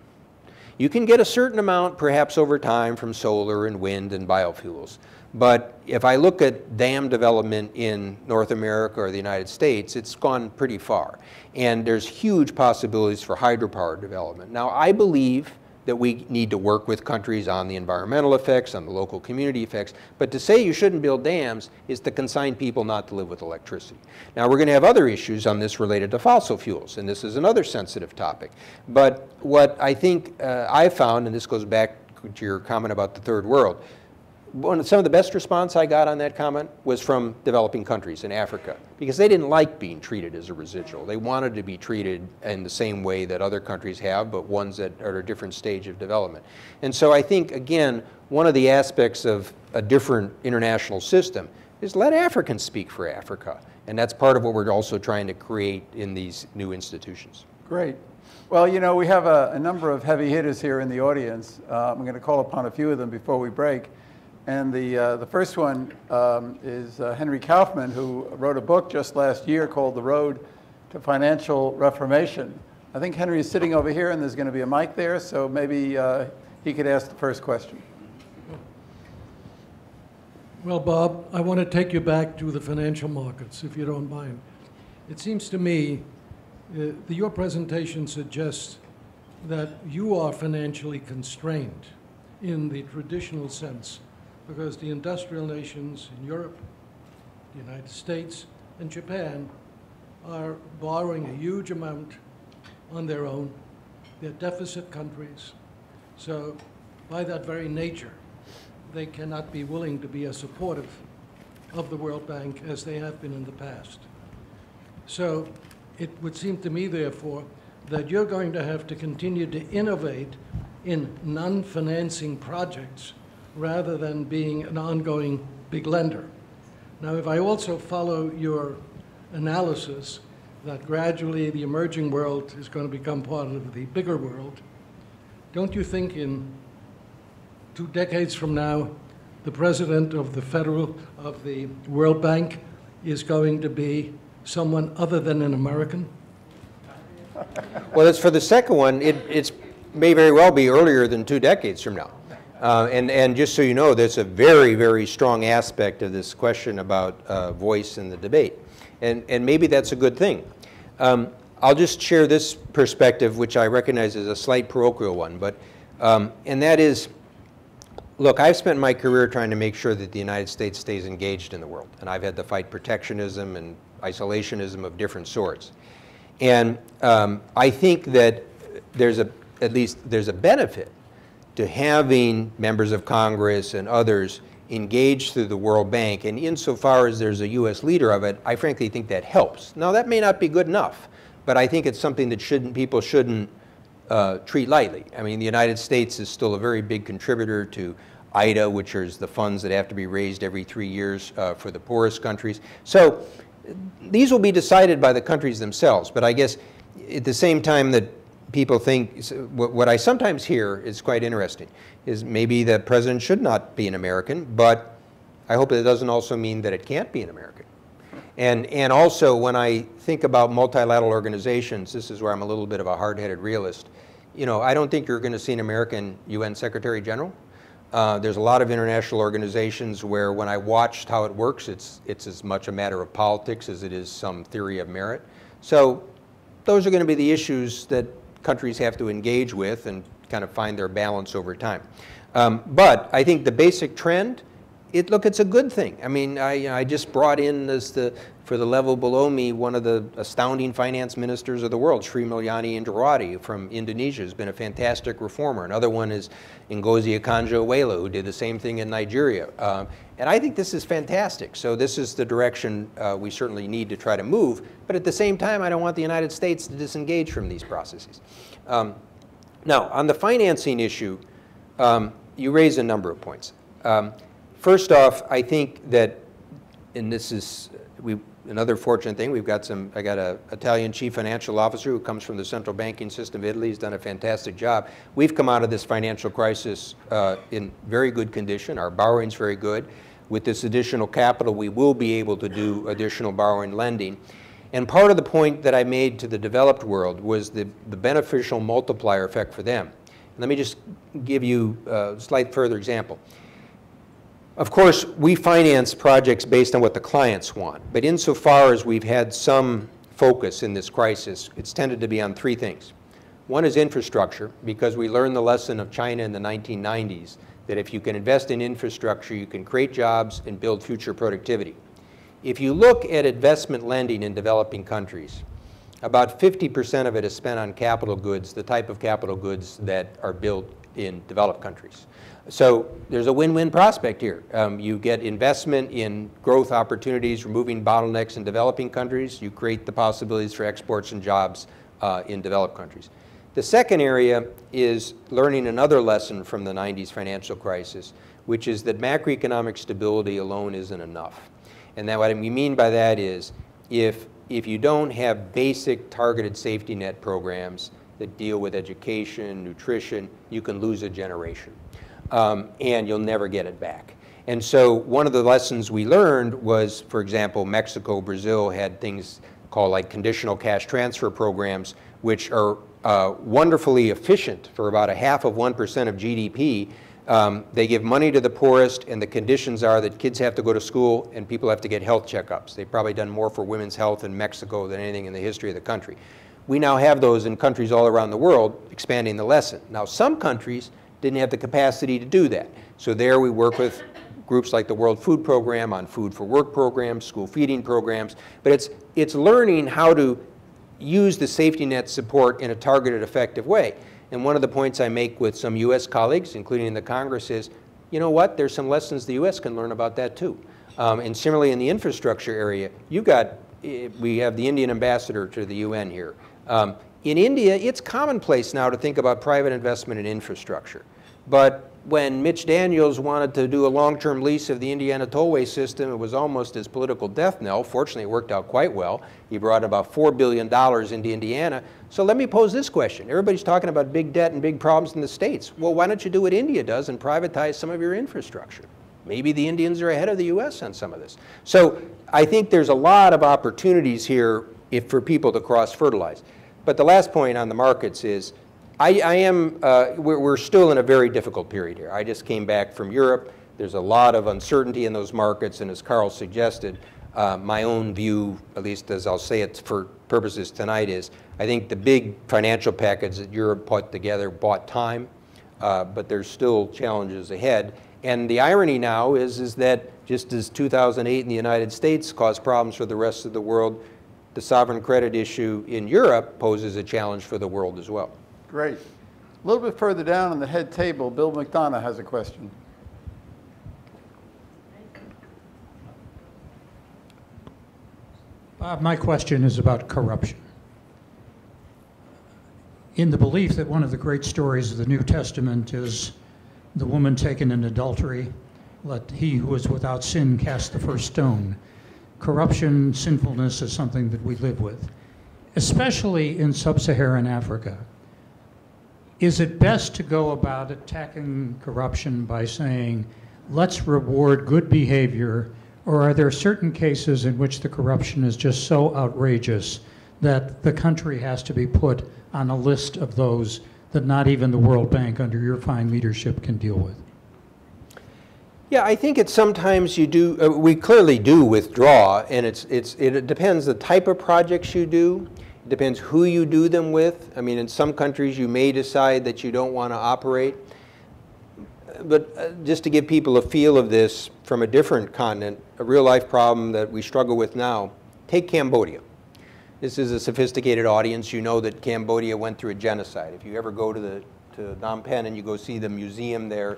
you can get a certain amount, perhaps over time, from solar and wind and biofuels. But if I look at dam development in North America or the United States, it's gone pretty far. And there's huge possibilities for hydropower development. Now, I believe that we need to work with countries on the environmental effects, on the local community effects. But to say you shouldn't build dams is to consign people not to live with electricity. Now, we're going to have other issues on this related to fossil fuels, and this is another sensitive topic. But what I think I found, and this goes back to your comment about the third world, some of the best response I got on that comment was from developing countries in Africa, because they didn't like being treated as a residual. They wanted to be treated in the same way that other countries have, but ones that are at a different stage of development. And so I think, again, one of the aspects of a different international system is let Africans speak for Africa. And that's part of what we're also trying to create in these new institutions. Great. Well, you know, we have a number of heavy hitters here in the audience. I'm going to call upon a few of them before we break. And the first one is Henry Kaufman, who wrote a book just last year called The Road to Financial Reformation. I think Henry is sitting over here, and there's going to be a mic there, so maybe he could ask the first question. Well, Bob, I want to take you back to the financial markets, if you don't mind. It seems to me that your presentation suggests that you are financially constrained in the traditional sense, because the industrial nations in Europe, the United States, and Japan are borrowing a huge amount on their own. They're deficit countries. So by that very nature, they cannot be willing to be as supportive of the World Bank as they have been in the past. So it would seem to me, therefore, that you're going to have to continue to innovate in non-financing projects rather than being an ongoing big lender. Now, if I also follow your analysis that gradually the emerging world is going to become part of the bigger world, don't you think in 2 decades from now, the president of the World Bank is going to be someone other than an American? Well, as for the second one, it may very well be earlier than 2 decades from now. And just so you know, there's a very, very strong aspect of this question about voice in the debate. And maybe that's a good thing. I'll just share this perspective, which I recognize is a slight parochial one, but, and that is, look, I've spent my career trying to make sure that the United States stays engaged in the world. And I've had to fight protectionism and isolationism of different sorts. And I think that at least there's a benefit to having members of Congress and others engaged through the World Bank. And insofar as there's a U.S. leader of it, I frankly think that helps. Now, that may not be good enough, but I think it's something that people shouldn't treat lightly. I mean, the United States is still a very big contributor to IDA, which is the funds that have to be raised every 3 years for the poorest countries. So these will be decided by the countries themselves. But I guess at the same time that people think, what I sometimes hear is quite interesting, is maybe the president should not be an American, but I hope it doesn't also mean that it can't be an American. And also, when I think about multilateral organizations, this is where I'm a little bit of a hard-headed realist. You know, I don't think you're going to see an American UN Secretary General. There's a lot of international organizations where, when I watched how it works, it's as much a matter of politics as it is some theory of merit. So those are going to be the issues that countries have to engage with and kind of find their balance over time. But I think the basic trend, look, it's a good thing. I mean, I just brought in this, for the level below me, one of the astounding finance ministers of the world, Sri Mulyani Indrawati from Indonesia, has been a fantastic reformer. Another one is Ngozi Okonjo-Iweala, who did the same thing in Nigeria. And I think this is fantastic. So this is the direction we certainly need to try to move. But at the same time, I don't want the United States to disengage from these processes. Now, on the financing issue, you raise a number of points. First off, I think that, and this is another fortunate thing, we've got some, I got an Italian chief financial officer who comes from the central banking system of Italy. He's done a fantastic job. We've come out of this financial crisis in very good condition. Our borrowing's very good. With this additional capital, we will be able to do additional borrowing lending. And part of the point that I made to the developed world was the beneficial multiplier effect for them. And let me just give you a slight further example. Of course, we finance projects based on what the clients want. But insofar as we've had some focus in this crisis, it's tended to be on three things. One is infrastructure, because we learned the lesson of China in the 1990s, that if you can invest in infrastructure, you can create jobs and build future productivity. If you look at investment lending in developing countries, about 50% of it is spent on capital goods, the type of capital goods that are built in developed countries. So there's a win-win prospect here. You get investment in growth opportunities, removing bottlenecks in developing countries. You create the possibilities for exports and jobs in developed countries. The second area is learning another lesson from the 90s financial crisis, which is that macroeconomic stability alone isn't enough. And that what we mean by that is if you don't have basic targeted safety net programs that deal with education, nutrition, you can lose a generation. And you'll never get it back. And so one of the lessons we learned was, for example, Mexico, Brazil had things called like conditional cash transfer programs, which are wonderfully efficient for about 0.5% of GDP. They give money to the poorest, and the conditions are that kids have to go to school and people have to get health checkups. They've probably done more for women's health in Mexico than anything in the history of the country. We now have those in countries all around the world, expanding the lesson. Now, some countries didn't have the capacity to do that. So there we work with groups like the World Food Program on food for work programs, school feeding programs. But it's learning how to use the safety net support in a targeted, effective way. And one of the points I make with some US colleagues, including in the Congress, is, you know what, there's some lessons the US can learn about that too. And similarly in the infrastructure area, we have the Indian ambassador to the UN here. In India, it's commonplace now to think about private investment in infrastructure. But when Mitch Daniels wanted to do a long-term lease of the Indiana tollway system, it was almost his political death knell. Fortunately, it worked out quite well. He brought about $4 billion into Indiana. So let me pose this question. Everybody's talking about big debt and big problems in the states. Well, why don't you do what India does and privatize some of your infrastructure? Maybe the Indians are ahead of the US on some of this. So I think there's a lot of opportunities here for people to cross-fertilize. But the last point on the markets is, we're still in a very difficult period here. I just came back from Europe. There's a lot of uncertainty in those markets, and as Carl suggested, my own view, at least as I'll say it for purposes tonight, is I think the big financial package that Europe put together bought time, but there's still challenges ahead. And the irony now is that just as 2008 in the United States caused problems for the rest of the world, the sovereign credit issue in Europe poses a challenge for the world as well. Great. A little bit further down on the head table, Bill McDonough has a question. Bob, my question is about corruption. In the belief that one of the great stories of the New Testament is the woman taken in adultery, let he who is without sin cast the first stone. Corruption, sinfulness is something that we live with, especially in sub-Saharan Africa. Is it best to go about attacking corruption by saying, let's reward good behavior, or are there certain cases in which the corruption is just so outrageous that the country has to be put on a list of those that not even the World Bank under your fine leadership can deal with? Yeah, I think it's sometimes you do, we clearly do withdraw, and it depends the type of projects you do. It depends who you do them with. I mean, in some countries you may decide that you don't want to operate. But just to give people a feel of this from a different continent, a real life problem that we struggle with now, take Cambodia. This is a sophisticated audience. You know that Cambodia went through a genocide. If you ever go to Phnom Penh and you go see the museum there,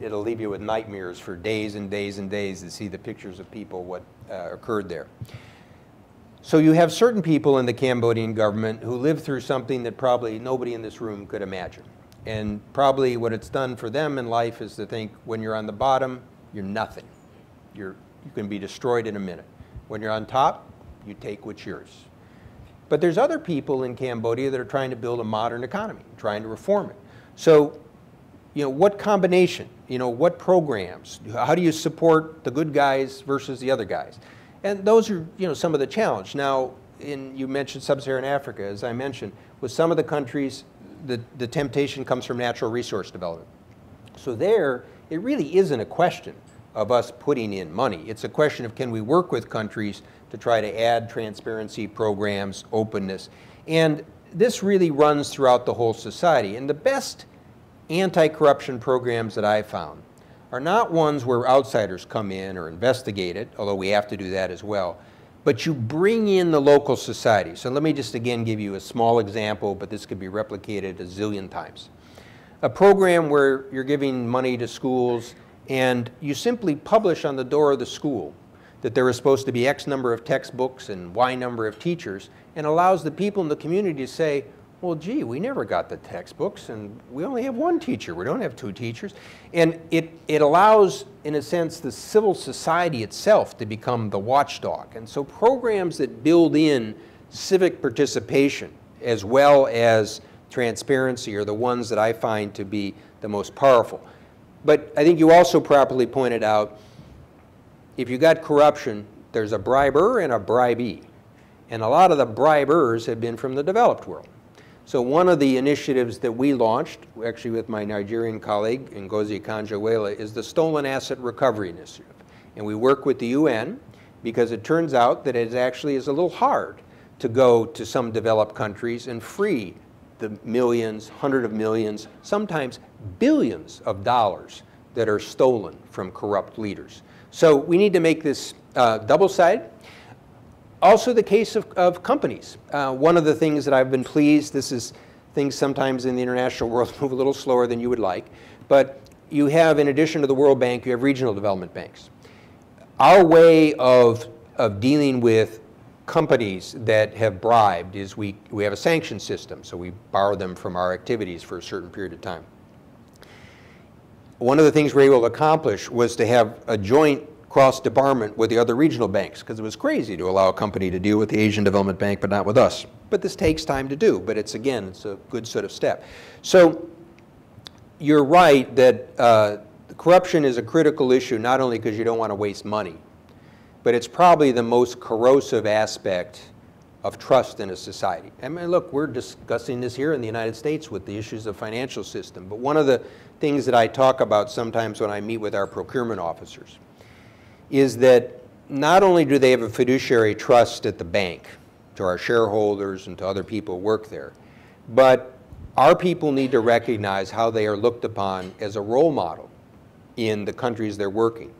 it'll leave you with nightmares for days and days and days to see the pictures of people, what occurred there. So you have certain people in the Cambodian government who lived through something that probably nobody in this room could imagine. And probably what it's done for them in life is to think when you're on the bottom, you're nothing. You can be destroyed in a minute. When you're on top, you take what's yours. But there's other people in Cambodia that are trying to build a modern economy, trying to reform it. So, you know, what combination, you know, what programs, how do you support the good guys versus the other guys? And those are, you know, some of the challenge. Now, you mentioned Sub-Saharan Africa, as I mentioned, with some of the countries, the temptation comes from natural resource development. So there, it really isn't a question of us putting in money. It's a question of can we work with countries to try to add transparency programs, openness. And this really runs throughout the whole society. And the best anti-corruption programs that I've found are not ones where outsiders come in or investigate it, although we have to do that as well, but you bring in the local society. So let me just again give you a small example, but this could be replicated a zillion times. A program where you're giving money to schools and you simply publish on the door of the school that there is supposed to be X number of textbooks and Y number of teachers, and allows the people in the community to say, well, gee, we never got the textbooks, and we only have one teacher. We don't have two teachers. And it allows, in a sense, the civil society itself to become the watchdog. And so programs that build in civic participation as well as transparency are the ones that I find to be the most powerful. But I think you also properly pointed out, if you got corruption, there's a briber and a bribee. And a lot of the bribers have been from the developed world. So one of the initiatives that we launched, actually with my Nigerian colleague, Ngozi Okonjo-Iweala, is the Stolen Asset Recovery Initiative. And we work with the UN because it turns out that it actually is a little hard to go to some developed countries and free the millions, hundreds of millions, sometimes billions of dollars that are stolen from corrupt leaders. So we need to make this double-sided. Also the case of companies. One of the things that I've been pleased, this is things sometimes in the international world move a little slower than you would like, but you have, in addition to the World Bank, you have regional development banks. Our way of dealing with companies that have bribed is we have a sanction system, so we borrow them from our activities for a certain period of time. One of the things we were able to accomplish was to have a joint cross-debarment with the other regional banks, because it was crazy to allow a company to deal with the Asian Development Bank but not with us. But this takes time to do, but it's, again, it's a good sort of step. So you're right that corruption is a critical issue, not only because you don't want to waste money, but it's probably the most corrosive aspect of trust in a society. I mean, look, we're discussing this here in the United States with the issues of financial system, but one of the things that I talk about sometimes when I meet with our procurement officers is that not only do they have a fiduciary trust at the bank, to our shareholders and to other people who work there, but our people need to recognize how they are looked upon as a role model in the countries they're working.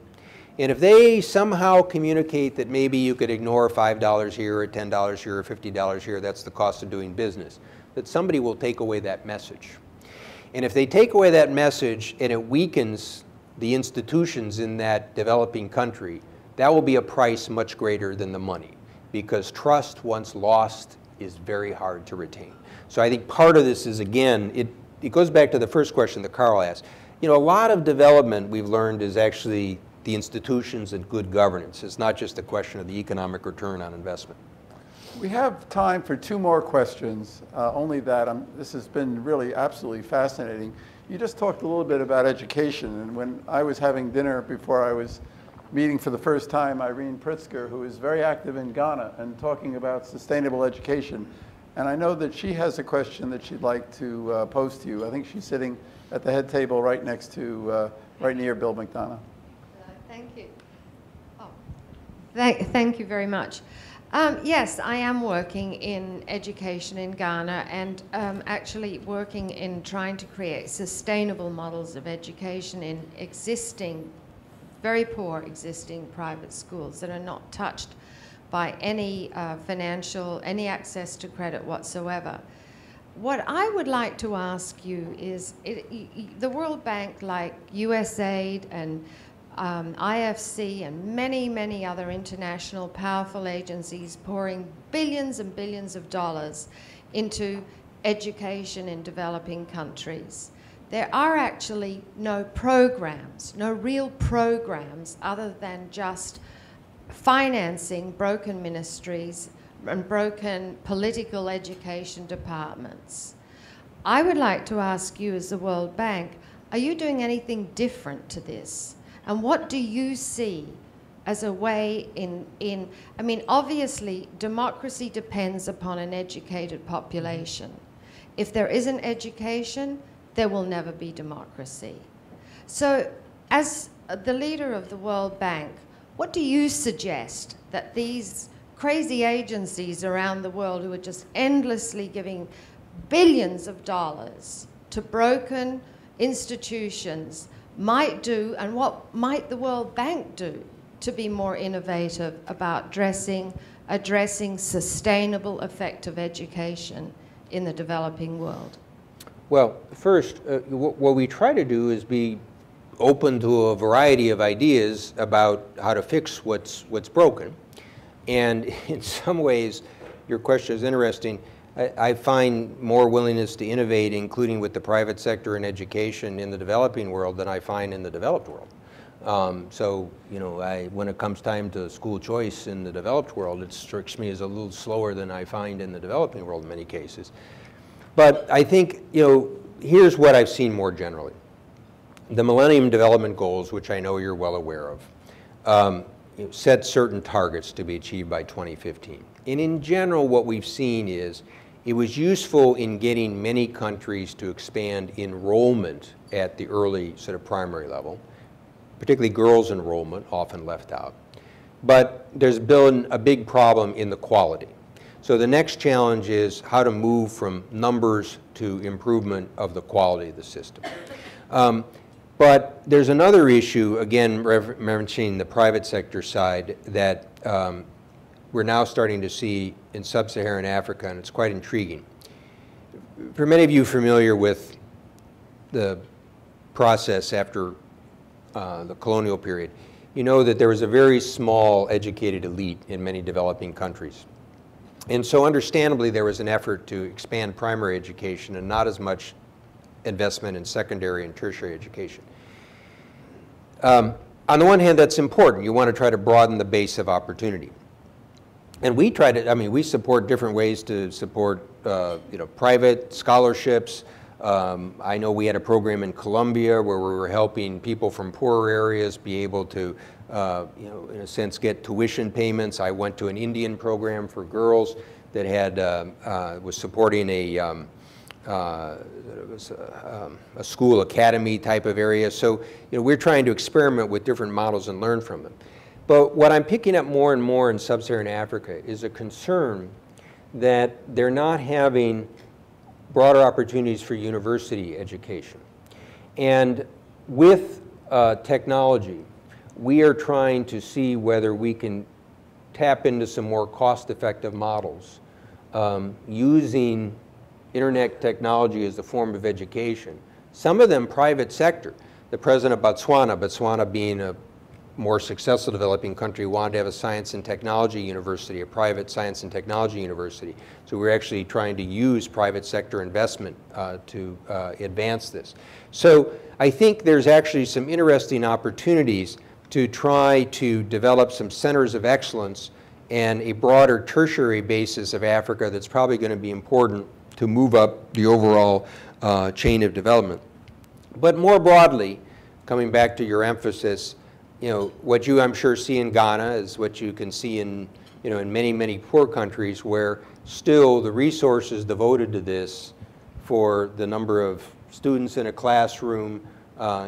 And if they somehow communicate that maybe you could ignore $5 here or $10 here or $50 here, that's the cost of doing business, that somebody will take away that message. And if they take away that message and it weakens the institutions in that developing country, that will be a price much greater than the money, because trust once lost is very hard to retain. So I think part of this is, again, it goes back to the first question that Carl asked. You know, a lot of development we've learned is actually the institutions and good governance. It's not just a question of the economic return on investment. We have time for two more questions, only that this has been really absolutely fascinating. You just talked a little bit about education, and when I was having dinner before I was meeting for the first time Irene Pritzker, who is very active in Ghana and talking about sustainable education. And I know that she has a question that she'd like to pose to you. I think she's sitting at the head table right next to, right near Bill McDonough. Thank you. Oh. Thank you very much. Yes, I am working in education in Ghana and actually working in trying to create sustainable models of education in existing, very poor existing private schools that are not touched by any any access to credit whatsoever. What I would like to ask you is, the World Bank, like USAID and IFC and many, many other international powerful agencies pouring billions and billions of dollars into education in developing countries. There are actually no programs, no real programs other than just financing broken ministries and broken political education departments. I would like to ask you as the World Bank, are you doing anything different to this? And what do you see as a way in, I mean, obviously, democracy depends upon an educated population. If there isn't education, there will never be democracy. So as the leader of the World Bank, what do you suggest that these crazy agencies around the world who are just endlessly giving billions of dollars to broken institutions might do, and what might the World Bank do to be more innovative about addressing sustainable, effective education in the developing world? Well, first, what we try to do is be open to a variety of ideas about how to fix what's broken. And in some ways, your question is interesting. I find more willingness to innovate, including with the private sector and education in the developing world, than I find in the developed world. So, you know, when it comes time to school choice in the developed world, it strikes me as a little slower than I find in the developing world in many cases. But I think, you know, here's what I've seen more generally. The Millennium Development Goals, which I know you're well aware of, set certain targets to be achieved by 2015. And in general, what we've seen is, it was useful in getting many countries to expand enrollment at the early sort of primary level, particularly girls' enrollment, often left out. But there's been a big problem in the quality. So the next challenge is how to move from numbers to improvement of the quality of the system. But there's another issue, again, referencing the private sector side, that we're now starting to see in sub-Saharan Africa, and it's quite intriguing. For many of you familiar with the process after the colonial period, you know that there was a very small educated elite in many developing countries. And so understandably, there was an effort to expand primary education and not as much investment in secondary and tertiary education. On the one hand, that's important. You want to try to broaden the base of opportunity. And we try to, I mean, we support different ways to support, you know, private scholarships. I know we had a program in Colombia where we were helping people from poorer areas be able to, you know, in a sense, get tuition payments. I went to an Indian program for girls that had, was supporting a school academy type of area. So, you know, we're trying to experiment with different models and learn from them. But what I'm picking up more and more in sub-Saharan Africa is a concern that they're not having broader opportunities for university education. And with technology, we are trying to see whether we can tap into some more cost-effective models using internet technology as a form of education, some of them private sector. The president of Botswana, Botswana being a more successful developing country, wanted to have a science and technology university, a private science and technology university. So we're actually trying to use private sector investment to advance this. So I think there's actually some interesting opportunities to try to develop some centers of excellence and a broader tertiary basis of Africa that's probably going to be important to move up the overall chain of development. But more broadly, coming back to your emphasis, you know, what you I'm sure see in Ghana is what you can see in, you know, in many, many poor countries where still the resources devoted to this for the number of students in a classroom,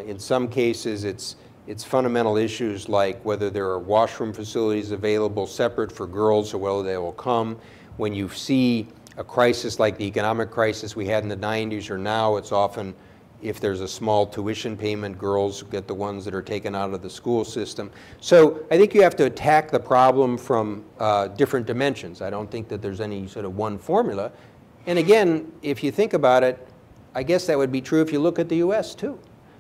in some cases it's fundamental issues like whether there are washroom facilities available separate for girls or whether they will come. When you see a crisis like the economic crisis we had in the 90s or now, it's often if there's a small tuition payment, girls get the ones that are taken out of the school system. So I think you have to attack the problem from different dimensions. I don't think that there's any sort of one formula. And again, if you think about it, I guess that would be true if you look at the US too.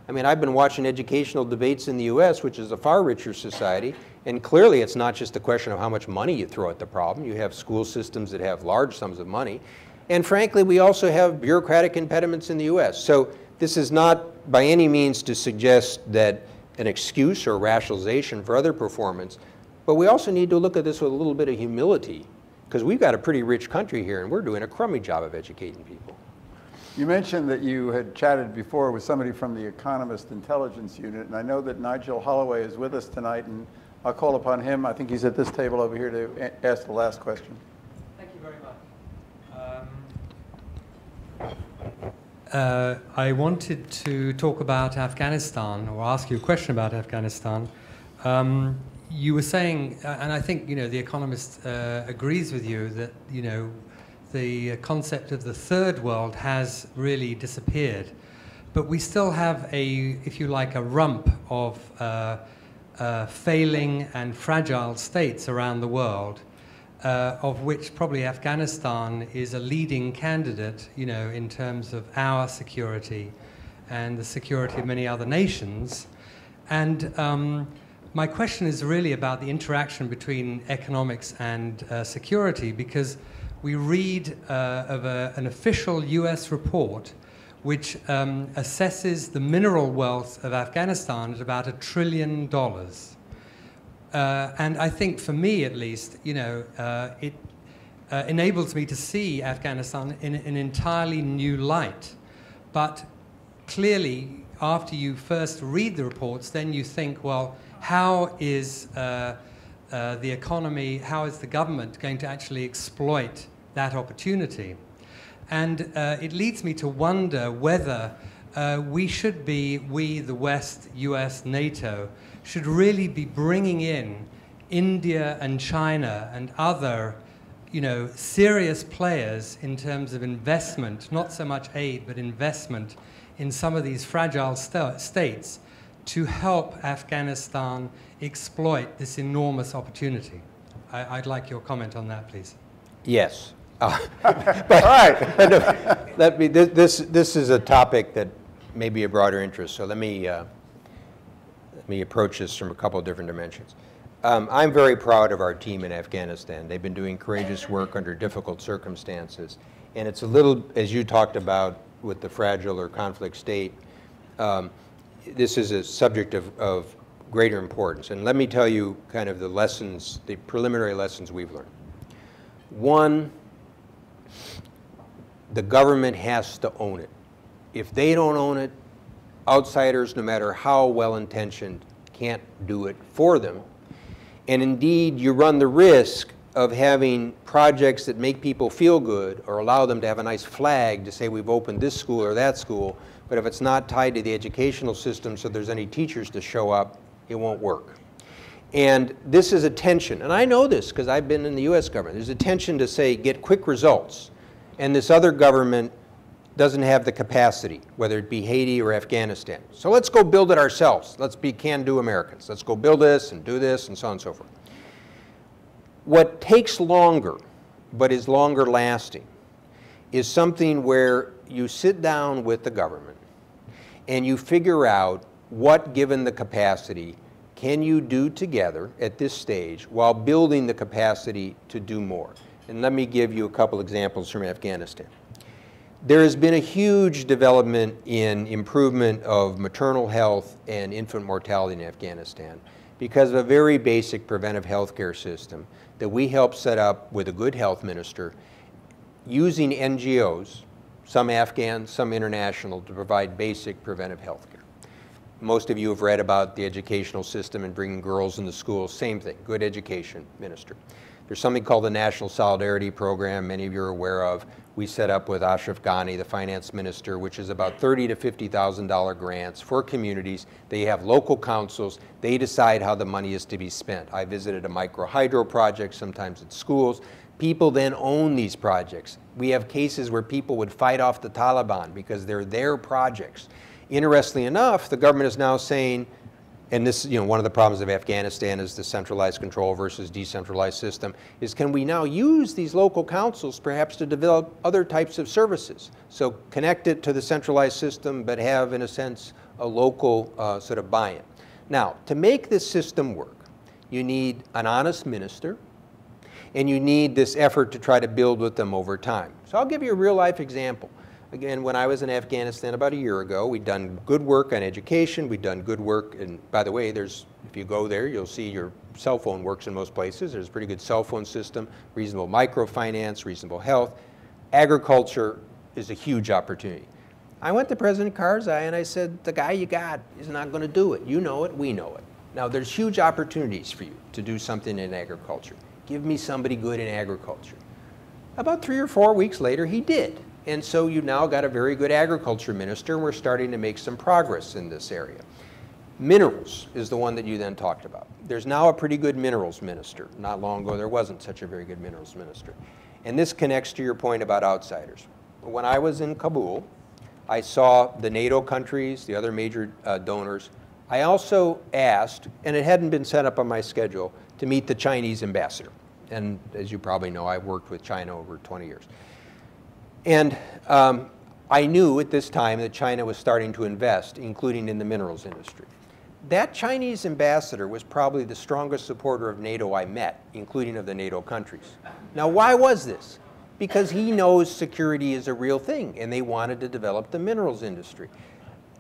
I mean, I've been watching educational debates in the US, which is a far richer society, and clearly it's not just a question of how much money you throw at the problem. You have school systems that have large sums of money. And frankly, we also have bureaucratic impediments in the US. So this is not by any means to suggest that an excuse or rationalization for other performance, but we also need to look at this with a little bit of humility, because we've got a pretty rich country here and we're doing a crummy job of educating people. You mentioned that you had chatted before with somebody from the Economist Intelligence Unit, and I know that Nigel Holloway is with us tonight, and I'll call upon him. I think he's at this table over here to ask the last question. Thank you very much. I wanted to talk about Afghanistan, or ask you a question about Afghanistan. You were saying, and I think, you know, the Economist agrees with you that, you know, the concept of the third world has really disappeared. But we still have a, if you like, a rump of failing and fragile states around the world, of which probably Afghanistan is a leading candidate, you know, in terms of our security and the security of many other nations. And my question is really about the interaction between economics and security, because we read of an official US report which assesses the mineral wealth of Afghanistan at about $1 trillion. And I think for me, at least, you know, it enables me to see Afghanistan in an entirely new light. But clearly, after you first read the reports, then you think, well, how is the economy, how is the government going to actually exploit that opportunity? And it leads me to wonder whether we should be, we, the West, US, NATO, should really be bringing in India and China and other, you know, serious players in terms of investment, not so much aid, but investment in some of these fragile states to help Afghanistan exploit this enormous opportunity. I'd like your comment on that, please. Yes. But, all right. But, let me, this is a topic that may be of broader interest, so let me approach this from a couple of different dimensions. I'm very proud of our team in Afghanistan. They've been doing courageous work under difficult circumstances. And it's a little, as you talked about with the fragile or conflict state, this is a subject of greater importance. And let me tell you kind of the lessons, the preliminary lessons we've learned. One, the government has to own it. If they don't own it, outsiders, no matter how well-intentioned, can't do it for them. And indeed, you run the risk of having projects that make people feel good or allow them to have a nice flag to say we've opened this school or that school, but if it's not tied to the educational system so there's any teachers to show up, it won't work. And this is a tension, and I know this because I've been in the US government. There's a tension to say get quick results, and this other government doesn't have the capacity, whether it be Haiti or Afghanistan. So let's go build it ourselves. Let's be can-do Americans. Let's go build this and so on and so forth. What takes longer, but is longer lasting, is something where you sit down with the government and you figure out what, given the capacity, can you do together at this stage while building the capacity to do more. And let me give you a couple examples from Afghanistan. There has been a huge development in improvement of maternal health and infant mortality in Afghanistan because of a very basic preventive health care system that we helped set up with a good health minister using NGOs, some Afghan, some international, to provide basic preventive health care. Most of you have read about the educational system and bringing girls into schools, same thing, good education minister. There's something called the National Solidarity Program, many of you are aware of. We set up with Ashraf Ghani, the finance minister, which is about $30,000 to $50,000 grants for communities. They have local councils. They decide how the money is to be spent. I visited a micro-hydro project, sometimes at schools. People then own these projects. We have cases where people would fight off the Taliban because they're their projects. Interestingly enough, the government is now saying, and this, you know, one of the problems of Afghanistan is the centralized control versus decentralized system, is can we now use these local councils perhaps to develop other types of services? So connect it to the centralized system, but have, in a sense, a local sort of buy-in. Now, to make this system work, you need an honest minister, and you need this effort to try to build with them over time. So I'll give you a real-life example. Again, when I was in Afghanistan about a year ago, we'd done good work on education, we'd done good work, and by the way, there's, if you go there, you'll see your cell phone works in most places. There's a pretty good cell phone system, reasonable microfinance, reasonable health. Agriculture is a huge opportunity. I went to President Karzai and I said, the guy you got is not going to do it. You know it, we know it. Now, there's huge opportunities for you to do something in agriculture. Give me somebody good in agriculture. About 3 or 4 weeks later, he did. And so you now got a very good agriculture minister, and we're starting to make some progress in this area. Minerals is the one that you then talked about. There's now a pretty good minerals minister. Not long ago, there wasn't such a very good minerals minister. And this connects to your point about outsiders. When I was in Kabul, I saw the NATO countries, the other major donors. I also asked, and it hadn't been set up on my schedule, to meet the Chinese ambassador. And as you probably know, I've worked with China over 20 years. And I knew at this time that China was starting to invest, including in the minerals industry. That Chinese ambassador was probably the strongest supporter of NATO I met, including of the NATO countries. Now, why was this? Because he knows security is a real thing, and they wanted to develop the minerals industry.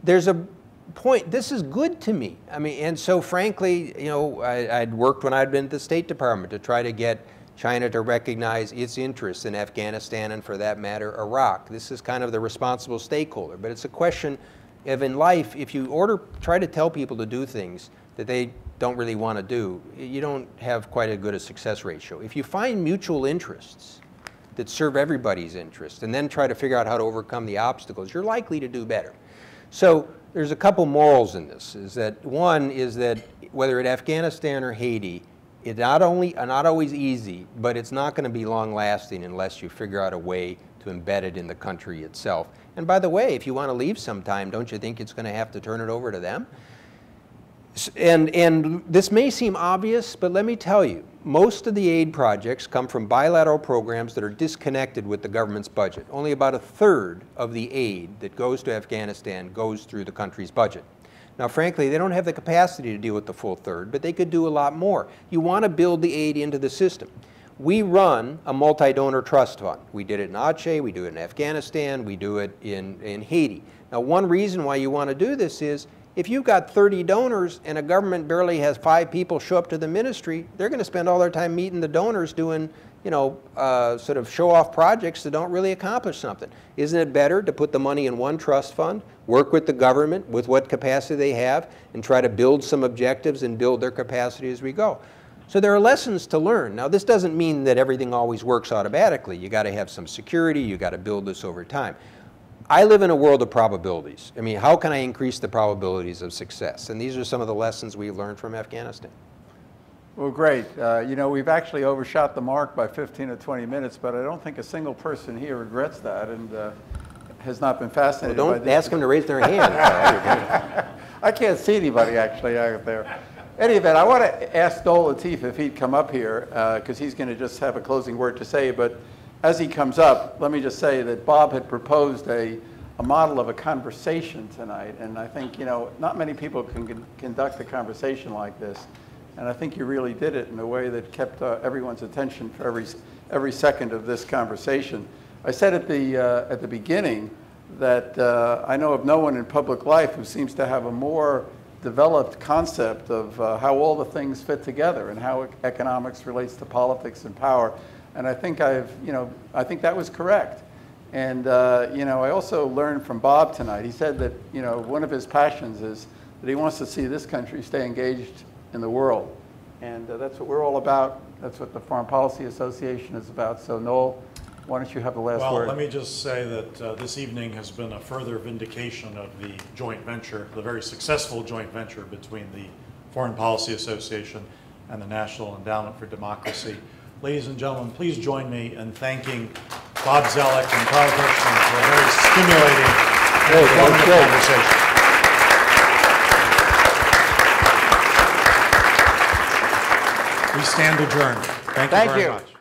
There's a point, this is good to me. I mean, and so frankly, you know, I'd worked when I'd been at the State Department to try to get China to recognize its interests in Afghanistan and, for that matter, Iraq. This is kind of the responsible stakeholder. But it's a question of, in life, if you try to tell people to do things that they don't really want to do, you don't have quite as good a success ratio. If you find mutual interests that serve everybody's interests and then try to figure out how to overcome the obstacles, you're likely to do better. So there's a couple morals in this. Is that one is that whether in Afghanistan or Haiti, it's not always easy, but it's not going to be long-lasting unless you figure out a way to embed it in the country itself. And by the way, if you want to leave sometime, don't you think it's going to have to turn it over to them? And this may seem obvious, but let me tell you, most of the aid projects come from bilateral programs that are disconnected with the government's budget. Only about a third of the aid that goes to Afghanistan goes through the country's budget. Now, frankly, they don't have the capacity to deal with the full third, but they could do a lot more. You want to build the aid into the system. We run a multi-donor trust fund. We did it in Aceh, we do it in Afghanistan, we do it in Haiti. Now, one reason why you want to do this is if you've got 30 donors and a government barely has 5 people show up to the ministry, they're going to spend all their time meeting the donors doing, you know, sort of show-off projects that don't really accomplish something. Isn't it better to put the money in one trust fund, work with the government with what capacity they have, and try to build some objectives and build their capacity as we go? So there are lessons to learn. Now, this doesn't mean that everything always works automatically. You got to have some security. You got to build this over time. I live in a world of probabilities. I mean, how can I increase the probabilities of success? And these are some of the lessons we learned from Afghanistan. Well, great. You know, we've actually overshot the mark by 15 or 20 minutes, but I don't think a single person here regrets that and has not been fascinated by this. Don't ask them to raise their hand. I can't see anybody, actually, out there. Any event, I want to ask Noel Lateef if he'd come up here, because he's going to just have a closing word to say. But as he comes up, let me just say that Bob had proposed a model of a conversation tonight. And I think, you know, not many people can conduct a conversation like this. And I think you really did it in a way that kept everyone's attention for every second of this conversation. I said at the beginning that I know of no one in public life who seems to have a more developed concept of how all the things fit together and how economics relates to politics and power. And I think I think that was correct. And I also learned from Bob tonight. He said that one of his passions is that he wants to see this country stay engaged in the world, and that's what we're all about. That's what the Foreign Policy Association is about. So Noel, why don't you have the last word? Well, let me just say that this evening has been a further vindication of the joint venture, the very successful joint venture between the Foreign Policy Association and the National Endowment for Democracy. Ladies and gentlemen, please join me in thanking Bob Zellick and Carl Gershman for a very stimulating and informative conversation. We stand adjourned. Thank you very much.